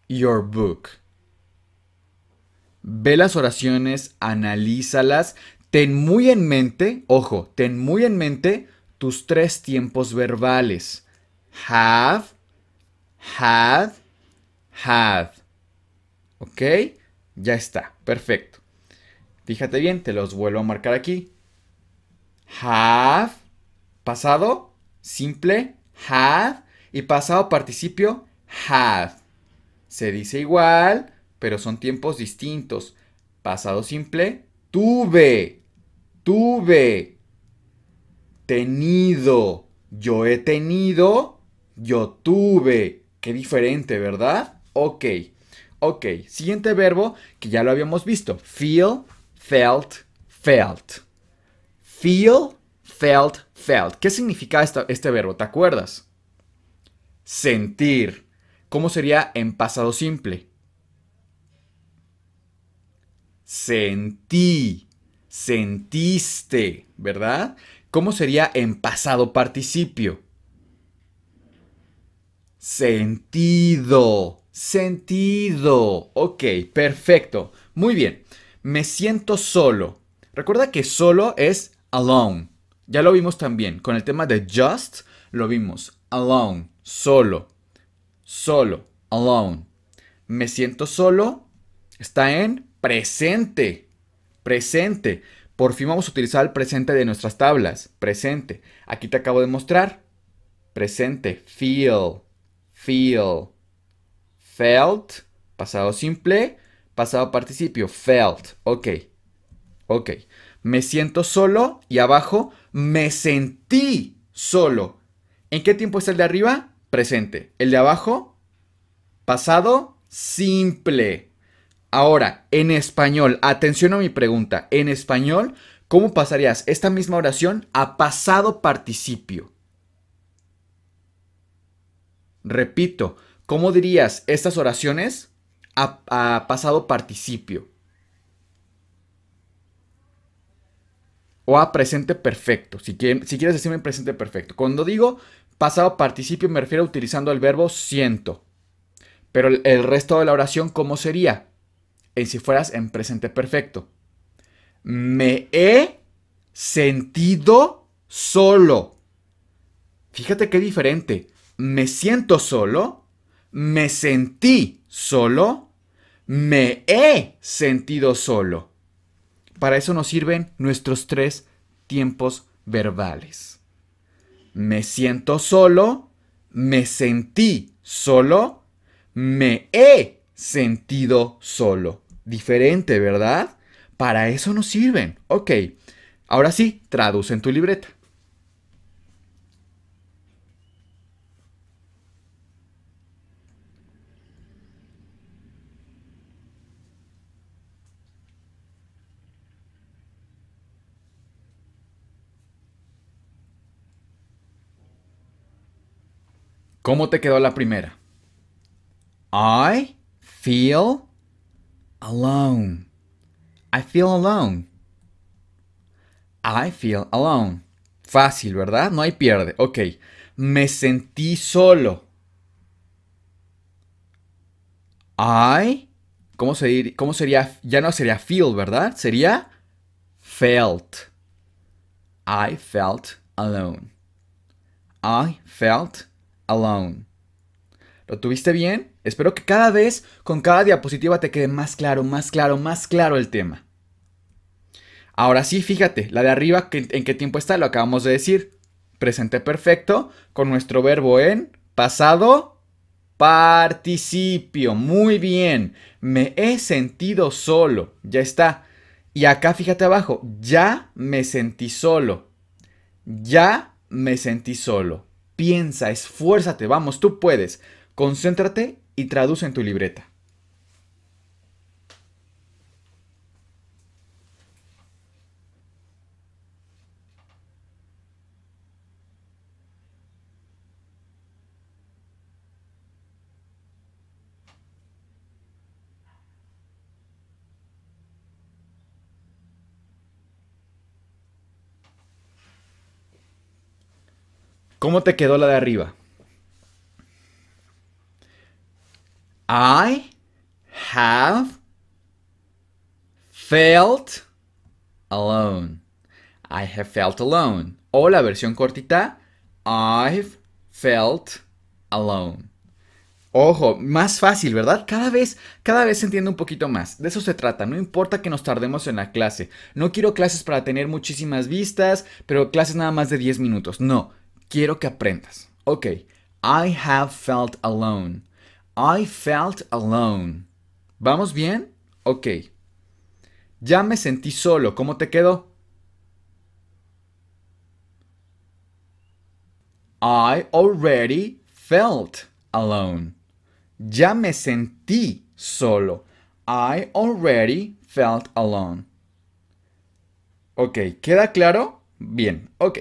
your book. Ve las oraciones, analízalas, ten muy en mente, ojo, ten muy en mente tus tres tiempos verbales. Have, had, had. ¿Ok? Ya está, perfecto. Fíjate bien, te los vuelvo a marcar aquí. Have, pasado, simple, had, y pasado participio, had. Se dice igual, pero son tiempos distintos. Pasado simple, tuve, tuve, tenido, yo he tenido, yo tuve. Qué diferente, ¿verdad? Ok, ok. Siguiente verbo que ya lo habíamos visto, feel. Felt, felt. Feel, felt, felt. ¿Qué significa esta, este verbo? ¿Te acuerdas? Sentir. ¿Cómo sería en pasado simple? Sentí. Sentiste, ¿verdad? ¿Cómo sería en pasado participio? Sentido. Sentido. Ok, perfecto. Muy bien. Me siento solo. Recuerda que solo es alone. Ya lo vimos también. Con el tema de just, lo vimos. Alone. Solo. Solo. Alone. Me siento solo. Está en presente. Presente. Por fin vamos a utilizar el presente de nuestras tablas. Presente. Aquí te acabo de mostrar. Presente. Feel. Feel. Felt. Pasado simple. Pasado participio, felt, ok, ok, me siento solo y abajo me sentí solo. ¿En qué tiempo está el de arriba? Presente. El de abajo, pasado, simple. Ahora, en español, atención a mi pregunta, en español, ¿cómo pasarías esta misma oración a pasado participio? Repito, ¿cómo dirías estas oraciones? A, a pasado participio o a presente perfecto. Si, quieren, si quieres decirme presente perfecto. Cuando digo pasado participio me refiero utilizando el verbo siento. Pero el, el resto de la oración, ¿cómo sería? En si fueras en presente perfecto. Me he sentido solo. Fíjate qué diferente. Me siento solo. Me sentí solo. Me he sentido solo. Para eso nos sirven nuestros tres tiempos verbales. Me siento solo, me sentí solo, me he sentido solo. Diferente, ¿verdad? Para eso nos sirven. Ok, ahora sí, traduce en tu libreta. ¿Cómo te quedó la primera? I feel alone. I feel alone. I feel alone. Fácil, ¿verdad? No hay pierde. Ok. Me sentí solo. I. ¿Cómo, se, cómo sería? Ya no sería feel, ¿verdad? Sería felt. I felt alone. I felt alone. ¿Lo tuviste bien? Espero que cada vez, con cada diapositiva, te quede más claro, más claro, más claro el tema. Ahora sí, fíjate, la de arriba, ¿en qué tiempo está? Lo acabamos de decir. Presente perfecto con nuestro verbo en pasado participio. Muy bien. Me he sentido solo. Ya está. Y acá, fíjate abajo, ya me sentí solo. Ya me sentí solo. Piensa, esfuérzate, vamos, tú puedes. Concéntrate y traduce en tu libreta. ¿Cómo te quedó la de arriba? I have felt alone. I have felt alone. O la versión cortita, I've felt alone. Ojo, más fácil, ¿verdad? Cada vez, cada vez se entiende un poquito más. De eso se trata, no importa que nos tardemos en la clase. No quiero clases para tener muchísimas vistas, pero clases nada más de diez minutos. No. Quiero que aprendas. Ok. I have felt alone. I felt alone. ¿Vamos bien? Ok. Ya me sentí solo. ¿Cómo te quedó? I already felt alone. Ya me sentí solo. I already felt alone. Ok. ¿Queda claro? Bien. Ok.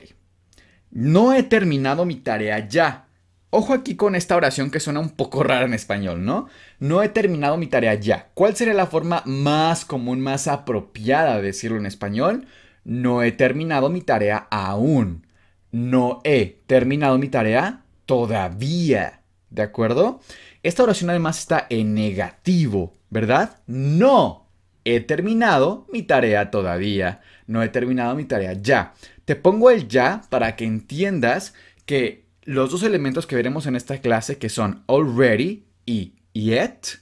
No he terminado mi tarea ya. Ojo aquí con esta oración que suena un poco rara en español, ¿no? No he terminado mi tarea ya. ¿Cuál sería la forma más común, más apropiada de decirlo en español? No he terminado mi tarea aún. No he terminado mi tarea todavía. ¿De acuerdo? Esta oración además está en negativo, ¿verdad? No he terminado mi tarea todavía. No he terminado mi tarea ya. Te pongo el ya para que entiendas que los dos elementos que veremos en esta clase, que son already y yet,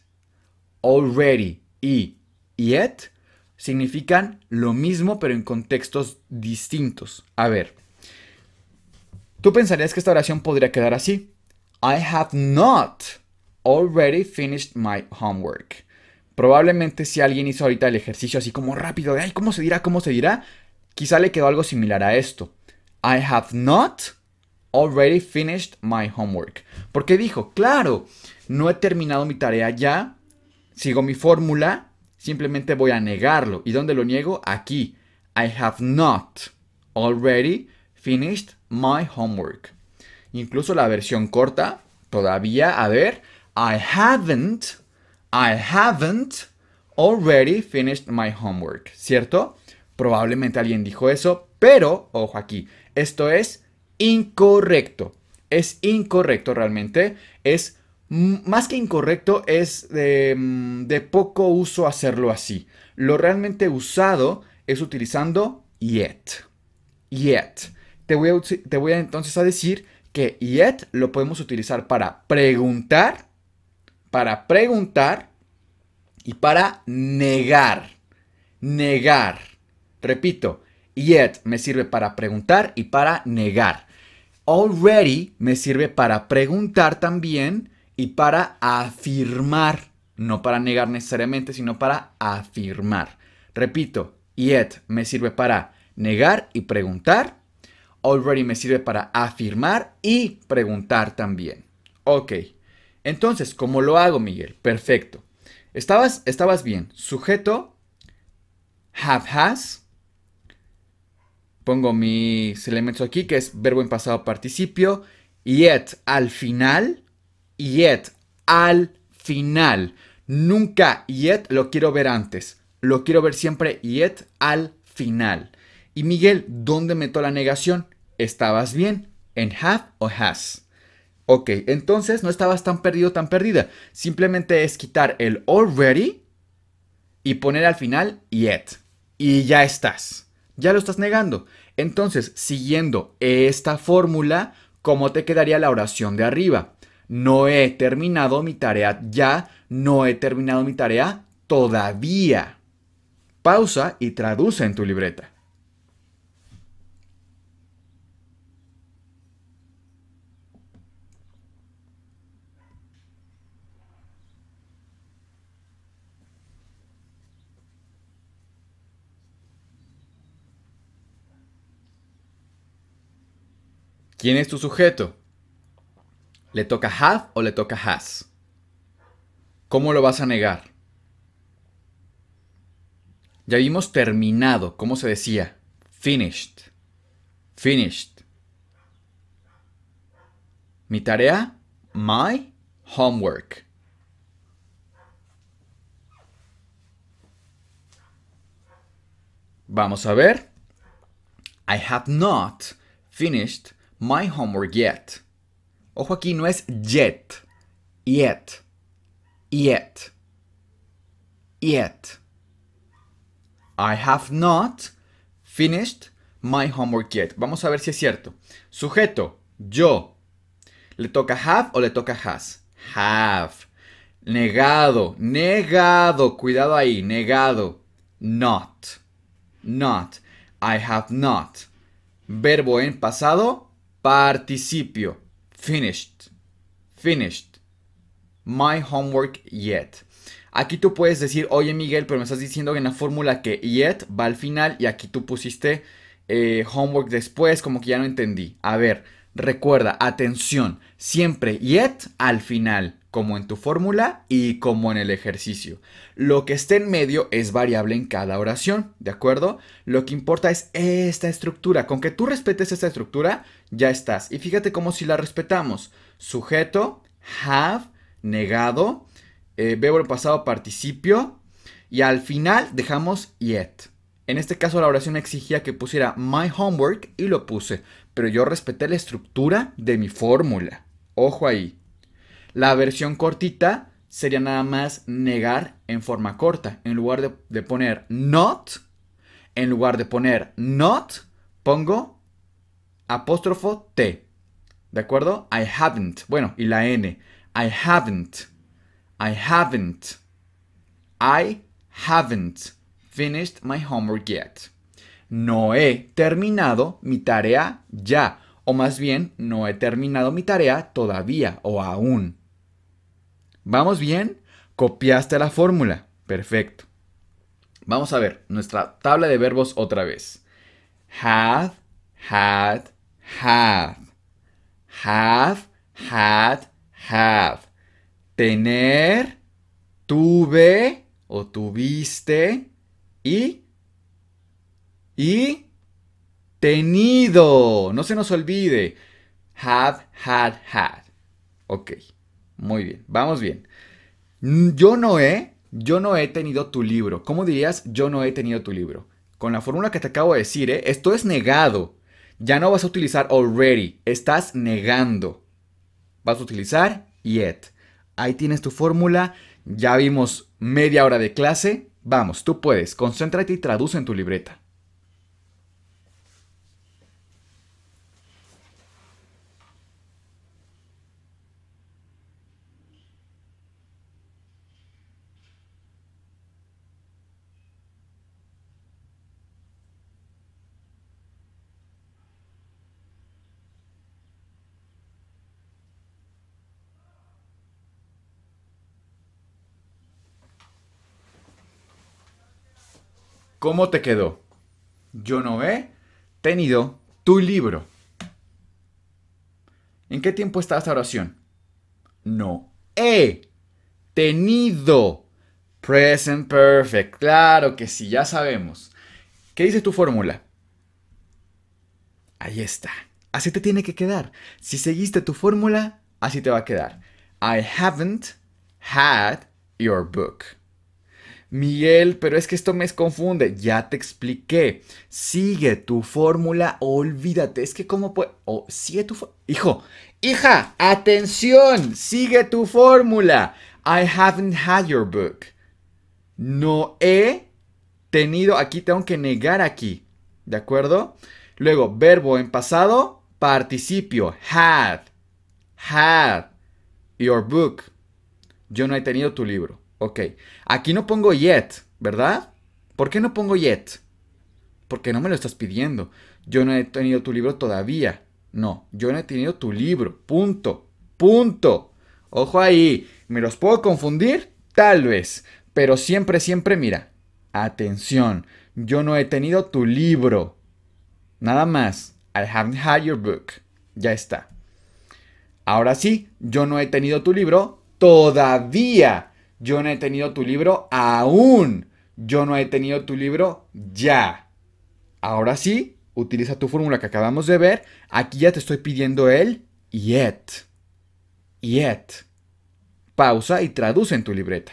already y yet, significan lo mismo pero en contextos distintos. A ver, tú pensarías que esta oración podría quedar así. I have not already finished my homework. Probablemente si alguien hizo ahorita el ejercicio así como rápido de, ay, ¿cómo se dirá? ¿Cómo se dirá? Quizá le quedó algo similar a esto. I have not already finished my homework. Porque dijo, claro, no he terminado mi tarea ya. Sigo mi fórmula. Simplemente voy a negarlo. ¿Y dónde lo niego? Aquí. I have not already finished my homework. Incluso la versión corta. Todavía, a ver. I haven't. I haven't already finished my homework. ¿Cierto? Probablemente alguien dijo eso, pero, ojo aquí, esto es incorrecto. Es incorrecto realmente. Es, más que incorrecto, es de, de poco uso hacerlo así. Lo realmente usado es utilizando yet. Yet. Te voy a, te voy a entonces a decir que yet lo podemos utilizar para preguntar, para preguntar y para negar. Negar. Repito, yet me sirve para preguntar y para negar. Already me sirve para preguntar también y para afirmar. No para negar necesariamente, sino para afirmar. Repito, yet me sirve para negar y preguntar. Already me sirve para afirmar y preguntar también. Ok, entonces, ¿cómo lo hago, Miguel? Perfecto. Estabas, estabas bien. Sujeto, have has. Pongo mis elementos aquí, que es verbo en pasado participio. Yet al final. Yet al final. Nunca yet lo quiero ver antes. Lo quiero ver siempre yet al final. Y Miguel, ¿dónde meto la negación? ¿Estabas bien? ¿En have o has? Ok, entonces no estabas tan perdido, tan perdida. Simplemente es quitar el already y poner al final yet. Y ya estás. Ya lo estás negando. Entonces, siguiendo esta fórmula, ¿cómo te quedaría la oración de arriba? No he terminado mi tarea ya, no he terminado mi tarea todavía. Pausa y traduce en tu libreta. ¿Quién es tu sujeto? ¿Le toca have o le toca has? ¿Cómo lo vas a negar? Ya vimos terminado. ¿Cómo se decía? Finished. Finished. Mi tarea, my homework. Vamos a ver. I have not finished my homework yet. Ojo aquí, no es yet, yet, yet, yet. I have not finished my homework yet. Vamos a ver si es cierto. Sujeto, yo. ¿Le toca have o le toca has? Have. Negado, negado. Cuidado ahí, negado. Not, not. I have not. Verbo en pasado, participio. Finished. Finished. My homework yet. Aquí tú puedes decir, oye Miguel, pero me estás diciendo que en la fórmula que yet va al final y aquí tú pusiste eh, homework después, como que ya no entendí. A ver, recuerda, atención, siempre yet al final, como en tu fórmula y como en el ejercicio. Lo que esté en medio es variable en cada oración, ¿de acuerdo? Lo que importa es esta estructura. Con que tú respetes esta estructura, ya estás. Y fíjate cómo si la respetamos. Sujeto, have, negado, eh, verbo en pasado, participio. Y al final dejamos yet. En este caso la oración exigía que pusiera my homework y lo puse. Pero yo respeté la estructura de mi fórmula. Ojo ahí. La versión cortita sería nada más negar en forma corta. En lugar de, de poner not, en lugar de poner not, pongo apóstrofo T. ¿De acuerdo? I haven't. Bueno, y la N. I haven't. I haven't. I haven't finished my homework yet. No he terminado mi tarea ya. O más bien, no he terminado mi tarea todavía o aún. ¿Vamos bien? ¿Copiaste la fórmula? Perfecto. Vamos a ver nuestra tabla de verbos otra vez. Have, had, have. Have, had, have. Tener, tuve o tuviste y... y... tenido. No se nos olvide. Have, had, had. Ok. Muy bien. Vamos bien. Yo no he, yo no he tenido tu libro. ¿Cómo dirías yo no he tenido tu libro? Con la fórmula que te acabo de decir, ¿eh? Esto es negado. Ya no vas a utilizar already. Estás negando. Vas a utilizar yet. Ahí tienes tu fórmula. Ya vimos media hora de clase. Vamos, tú puedes. Concéntrate y traduce en tu libreta. ¿Cómo te quedó? Yo no he tenido tu libro. ¿En qué tiempo está esta oración? No he tenido. Present perfect. Claro que sí, ya sabemos. ¿Qué dice tu fórmula? Ahí está. Así te tiene que quedar. Si seguiste tu fórmula, así te va a quedar. I haven't had your book. Miguel, pero es que esto me confunde. Ya te expliqué. Sigue tu fórmula, olvídate. Es que cómo puede... Oh, sigue tu fórmula. Hijo, hija, atención. Sigue tu fórmula. I haven't had your book. No he tenido... Aquí tengo que negar aquí. ¿De acuerdo? Luego, verbo en pasado, participio, had, had, your book. Yo no he tenido tu libro. Ok, aquí no pongo yet, ¿verdad? ¿Por qué no pongo yet? Porque no me lo estás pidiendo. Yo no he tenido tu libro todavía. No, yo no he tenido tu libro. Punto, punto. Ojo ahí, ¿me los puedo confundir? Tal vez, pero siempre, siempre, mira. Atención, yo no he tenido tu libro. Nada más. I haven't had your book. Ya está. Ahora sí, yo no he tenido tu libro todavía. Yo no he tenido tu libro aún. Yo no he tenido tu libro ya. Ahora sí, utiliza tu fórmula que acabamos de ver. Aquí ya te estoy pidiendo el yet. Yet. Pausa y traduce en tu libreta.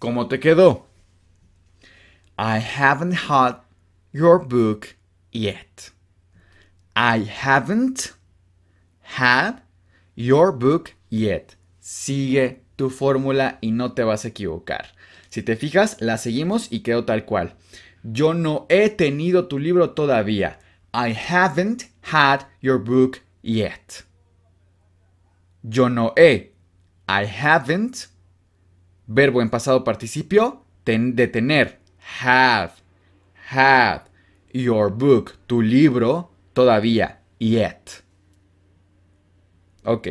¿Cómo te quedó? I haven't had your book yet. I haven't had your book yet. Sigue tu fórmula y no te vas a equivocar. Si te fijas, la seguimos y quedó tal cual. Yo no he tenido tu libro todavía. I haven't had your book yet. Yo no he. I haven't. Verbo en pasado participio, ten, de tener, have, had, your book, tu libro, todavía, yet. Ok.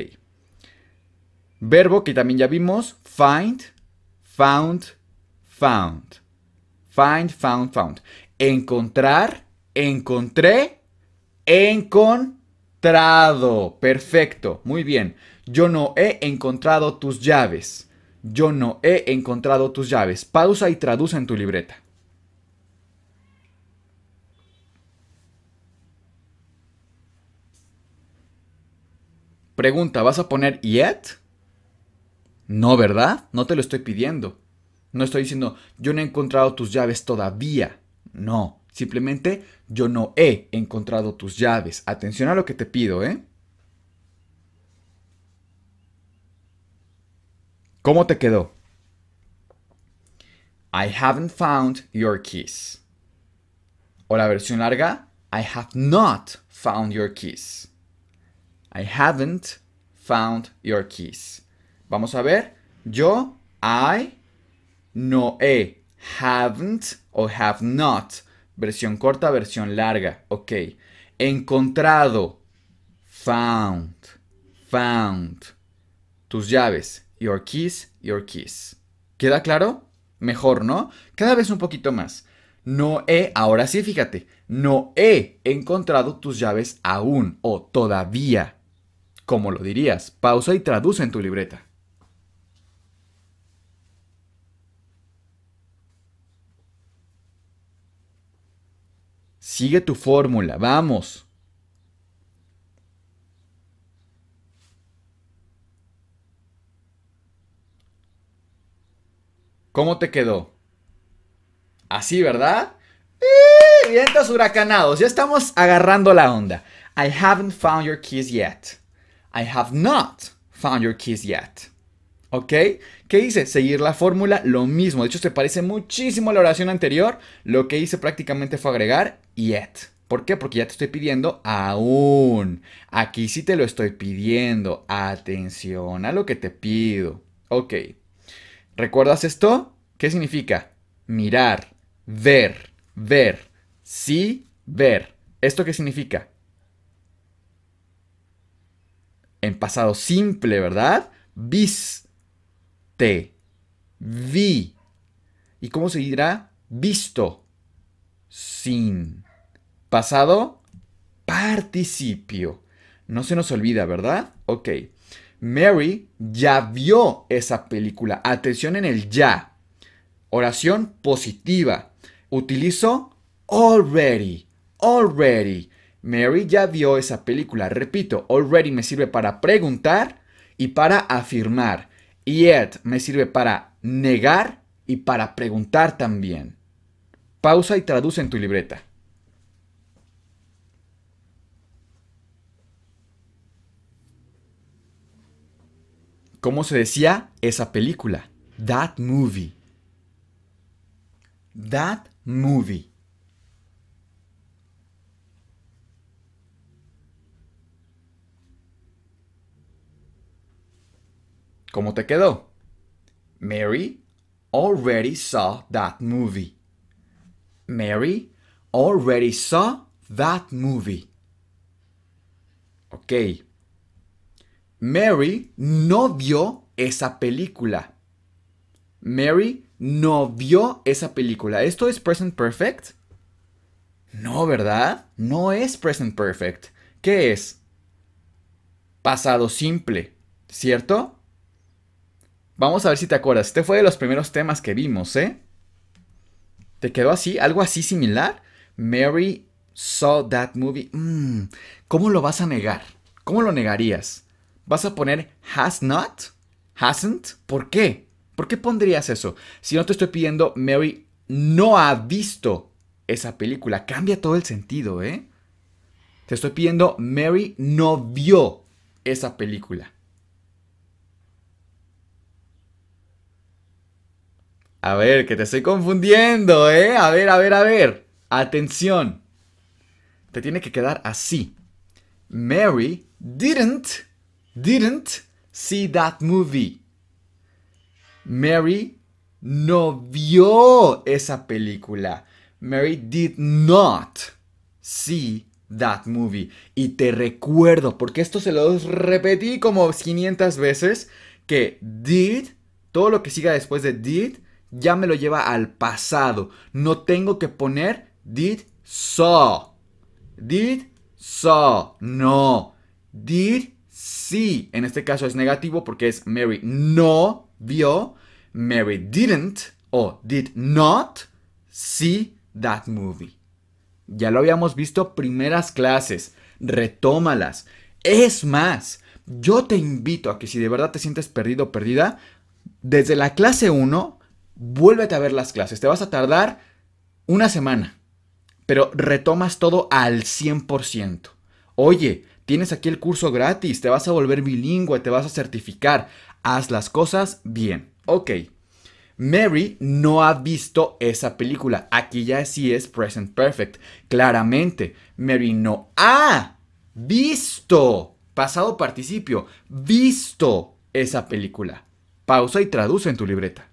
Verbo que también ya vimos, find, found, found. Find, found, found. Encontrar, encontré, encontrado. Perfecto, muy bien. Yo no he encontrado tus llaves. Yo no he encontrado tus llaves. Pausa y traduce en tu libreta. Pregunta, ¿vas a poner yet? No, ¿verdad? No te lo estoy pidiendo. No estoy diciendo, yo no he encontrado tus llaves todavía. No, simplemente yo no he encontrado tus llaves. Atención a lo que te pido, ¿eh? ¿Cómo te quedó? I haven't found your keys. O la versión larga, I have not found your keys. I haven't found your keys. Vamos a ver. Yo, I, no he, haven't o have not. Versión corta, versión larga. Ok. Encontrado. Found. Found. Tus llaves. Your keys, your keys. ¿Queda claro? Mejor, ¿no? Cada vez un poquito más. No he, ahora sí, fíjate. No he encontrado tus llaves aún o todavía. ¿Cómo lo dirías? Pausa y traduce en tu libreta. Sigue tu fórmula, vamos. ¿Cómo te quedó? Así, ¿verdad? ¡Eh! Vientos huracanados. Ya estamos agarrando la onda. I haven't found your keys yet. I have not found your keys yet. ¿Ok? ¿Qué hice? Seguir la fórmula, lo mismo. De hecho, se parece muchísimo a la oración anterior. Lo que hice prácticamente fue agregar yet. ¿Por qué? Porque ya te estoy pidiendo aún. Aquí sí te lo estoy pidiendo. Atención a lo que te pido. Ok. ¿Recuerdas esto? ¿Qué significa? Mirar, ver, ver, sí, ver. ¿Esto qué significa? En pasado simple, ¿verdad? Viste, vi. ¿Y cómo se dirá? Visto, sin. Pasado, participio. No se nos olvida, ¿verdad? Ok. Mary ya vio esa película. Atención en el ya. Oración positiva. Utilizo Already, already. Mary ya vio esa película. Repito, already me sirve para preguntar y para afirmar. Yet me sirve para negar y para preguntar también. Pausa y traduce en tu libreta. ¿Cómo se decía esa película? That movie. That movie. ¿Cómo te quedó? Mary already saw that movie. Mary already saw that movie. Ok. Mary no vio esa película. Mary no vio esa película. ¿Esto es present perfect? No, ¿verdad? No es present perfect. ¿Qué es? Pasado simple, ¿cierto? Vamos a ver si te acuerdas. Este fue de los primeros temas que vimos, ¿eh? ¿Te quedó así? ¿Algo así similar? Mary saw that movie. Mm, ¿cómo lo vas a negar? ¿Cómo lo negarías? ¿Vas a poner has not? ¿Hasn't? ¿Por qué? ¿Por qué pondrías eso? Si no te estoy pidiendo, Mary no ha visto esa película. Cambia todo el sentido, ¿eh? Te estoy pidiendo, Mary no vio esa película. A ver, que te estoy confundiendo, ¿eh? A ver, a ver, a ver. Atención. Te tiene que quedar así. Mary didn't... Didn't see that movie. Mary no vio esa película. Mary did not see that movie. Y te recuerdo, porque esto se los repetí como quinientas veces, que did, todo lo que siga después de did, ya me lo lleva al pasado. No tengo que poner did saw. Did saw. No. Did sí, en este caso es negativo porque es Mary no vio, Mary didn't o did not see that movie. Ya lo habíamos visto primeras clases, retómalas. Es más, yo te invito a que si de verdad te sientes perdido o perdida, desde la clase uno, vuélvete a ver las clases. Te vas a tardar una semana, pero retomas todo al cien por ciento. Oye, tienes aquí el curso gratis, te vas a volver bilingüe, te vas a certificar. Haz las cosas bien. Ok. Mary no ha visto esa película. Aquí ya sí es present perfect. Claramente, Mary no ha visto, pasado participio, visto esa película. Pausa y traduce en tu libreta.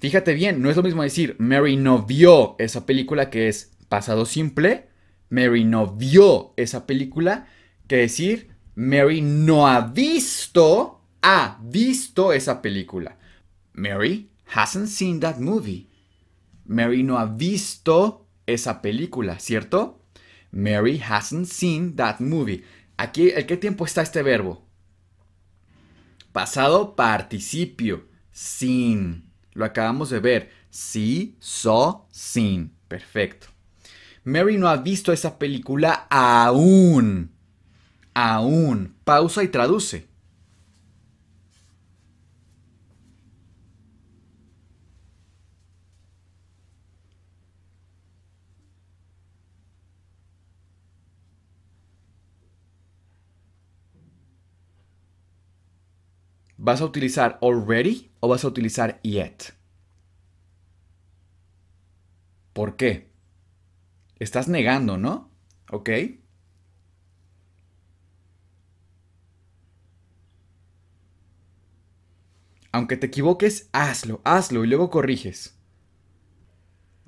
Fíjate bien, no es lo mismo decir Mary no vio esa película, que es pasado simple. Mary no vio esa película, que decir Mary no ha visto, ha visto esa película. Mary hasn't seen that movie. Mary no ha visto esa película, ¿cierto? Mary hasn't seen that movie. Aquí, ¿en qué tiempo está este verbo? Pasado participio, seen. Lo acabamos de ver. Sí, saw, seen. Perfecto. Mary no ha visto esa película aún. Aún. Pausa y traduce. ¿Vas a utilizar already o vas a utilizar yet? ¿Por qué? Estás negando, ¿no? Ok. Aunque te equivoques, hazlo, hazlo y luego corriges.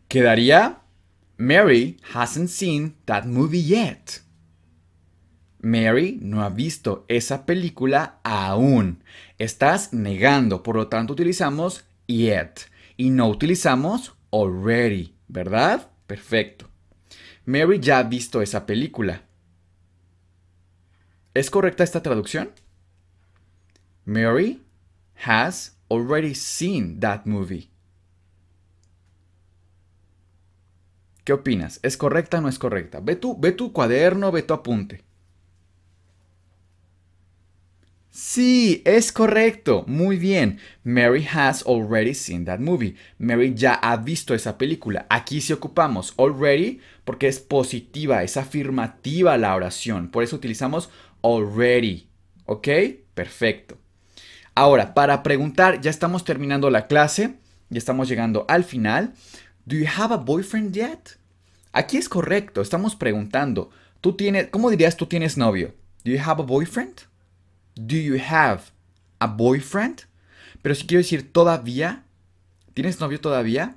Quedaría Mary hasn't seen that movie yet. Mary no ha visto esa película aún. Estás negando, por lo tanto utilizamos yet y no utilizamos already, ¿verdad? Perfecto. Mary ya ha visto esa película. ¿Es correcta esta traducción? Mary has already seen that movie. ¿Qué opinas? ¿Es correcta o no es correcta? Ve tu, ve tu cuaderno, ve tu apunte. Sí, es correcto. Muy bien. Mary has already seen that movie. Mary ya ha visto esa película. Aquí sí ocupamos already porque es positiva, es afirmativa la oración. Por eso utilizamos already. ¿Ok? Perfecto. Ahora, para preguntar, ya estamos terminando la clase. Ya estamos llegando al final. ¿Do you have a boyfriend yet? Aquí es correcto. Estamos preguntando. ¿Tú tienes, ¿Cómo dirías tú tienes novio? ¿Do you have a boyfriend? Do you have a boyfriend? Pero si quiero decir todavía, ¿tienes novio todavía?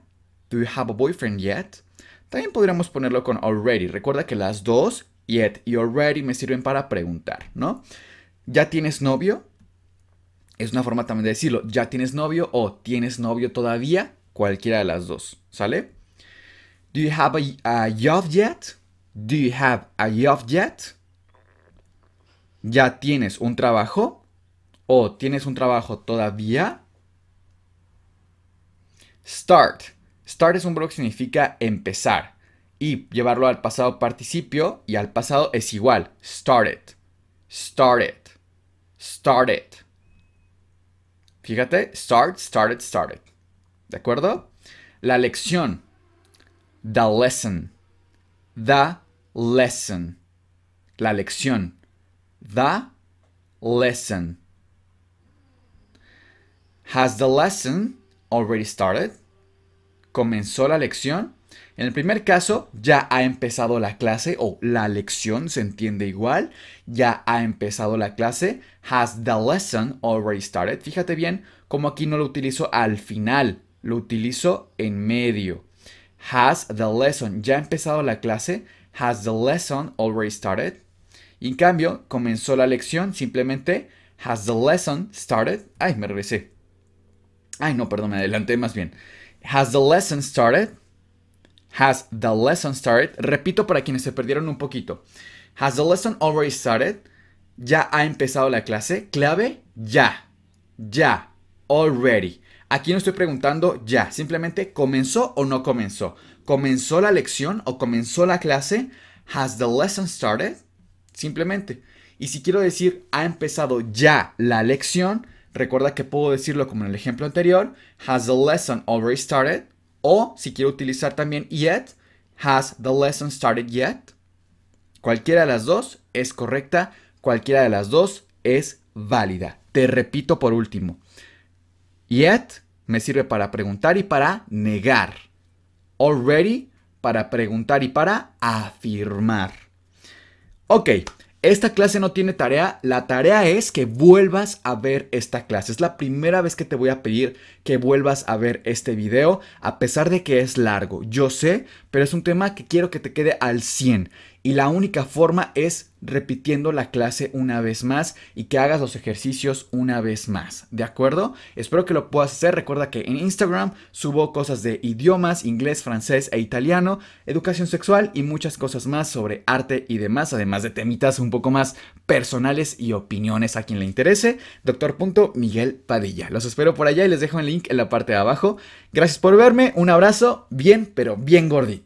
Do you have a boyfriend yet? También podríamos ponerlo con already. Recuerda que las dos, yet y already, me sirven para preguntar, ¿no? ¿Ya tienes novio? Es una forma también de decirlo. ¿Ya tienes novio o tienes novio todavía? Cualquiera de las dos, ¿sale? Do you have a, a job yet? Do you have a job yet? ¿Ya tienes un trabajo? ¿O tienes un trabajo todavía? Start. Start es un verbo que significa empezar. Y llevarlo al pasado participio y al pasado es igual. Started. Started. Started. Fíjate. Start, started, started. ¿De acuerdo? La lección. The lesson. The lesson. La lección. The lesson. Has the lesson already started? ¿Comenzó la lección? En el primer caso, ya ha empezado la clase o la lección, se entiende igual. Ya ha empezado la clase. Has the lesson already started? Fíjate bien como aquí no lo utilizo al final, lo utilizo en medio. Has the lesson. ¿Ya ha empezado la clase? Has the lesson already started? Y en cambio, comenzó la lección, simplemente, has the lesson started? Ay, me regresé. Ay, no, perdón, me adelanté más bien. Has the lesson started? Has the lesson started? Repito para quienes se perdieron un poquito. Has the lesson already started? ¿Ya ha empezado la clase? Clave, ya. Ya. Already. Aquí no estoy preguntando ya. Simplemente, ¿comenzó o no comenzó? ¿Comenzó la lección o comenzó la clase? Has the lesson started? Simplemente. Y si quiero decir ha empezado ya la lección, recuerda que puedo decirlo como en el ejemplo anterior, has the lesson already started? O si quiero utilizar también yet, has the lesson started yet? Cualquiera de las dos es correcta, cualquiera de las dos es válida. Te repito por último, yet me sirve para preguntar y para negar, already para preguntar y para afirmar. Ok, esta clase no tiene tarea, la tarea es que vuelvas a ver esta clase. Es la primera vez que te voy a pedir que vuelvas a ver este video, a pesar de que es largo. Yo sé, pero es un tema que quiero que te quede al cien. Y la única forma es repitiendo la clase una vez más y que hagas los ejercicios una vez más, ¿de acuerdo? Espero que lo puedas hacer. Recuerda que en Instagram subo cosas de idiomas, inglés, francés e italiano, educación sexual y muchas cosas más sobre arte y demás, además de temitas un poco más personales y opiniones a quien le interese. Doctor Miguel Padilla. Los espero por allá y les dejo el link en la parte de abajo. Gracias por verme, un abrazo, bien, pero bien gordito.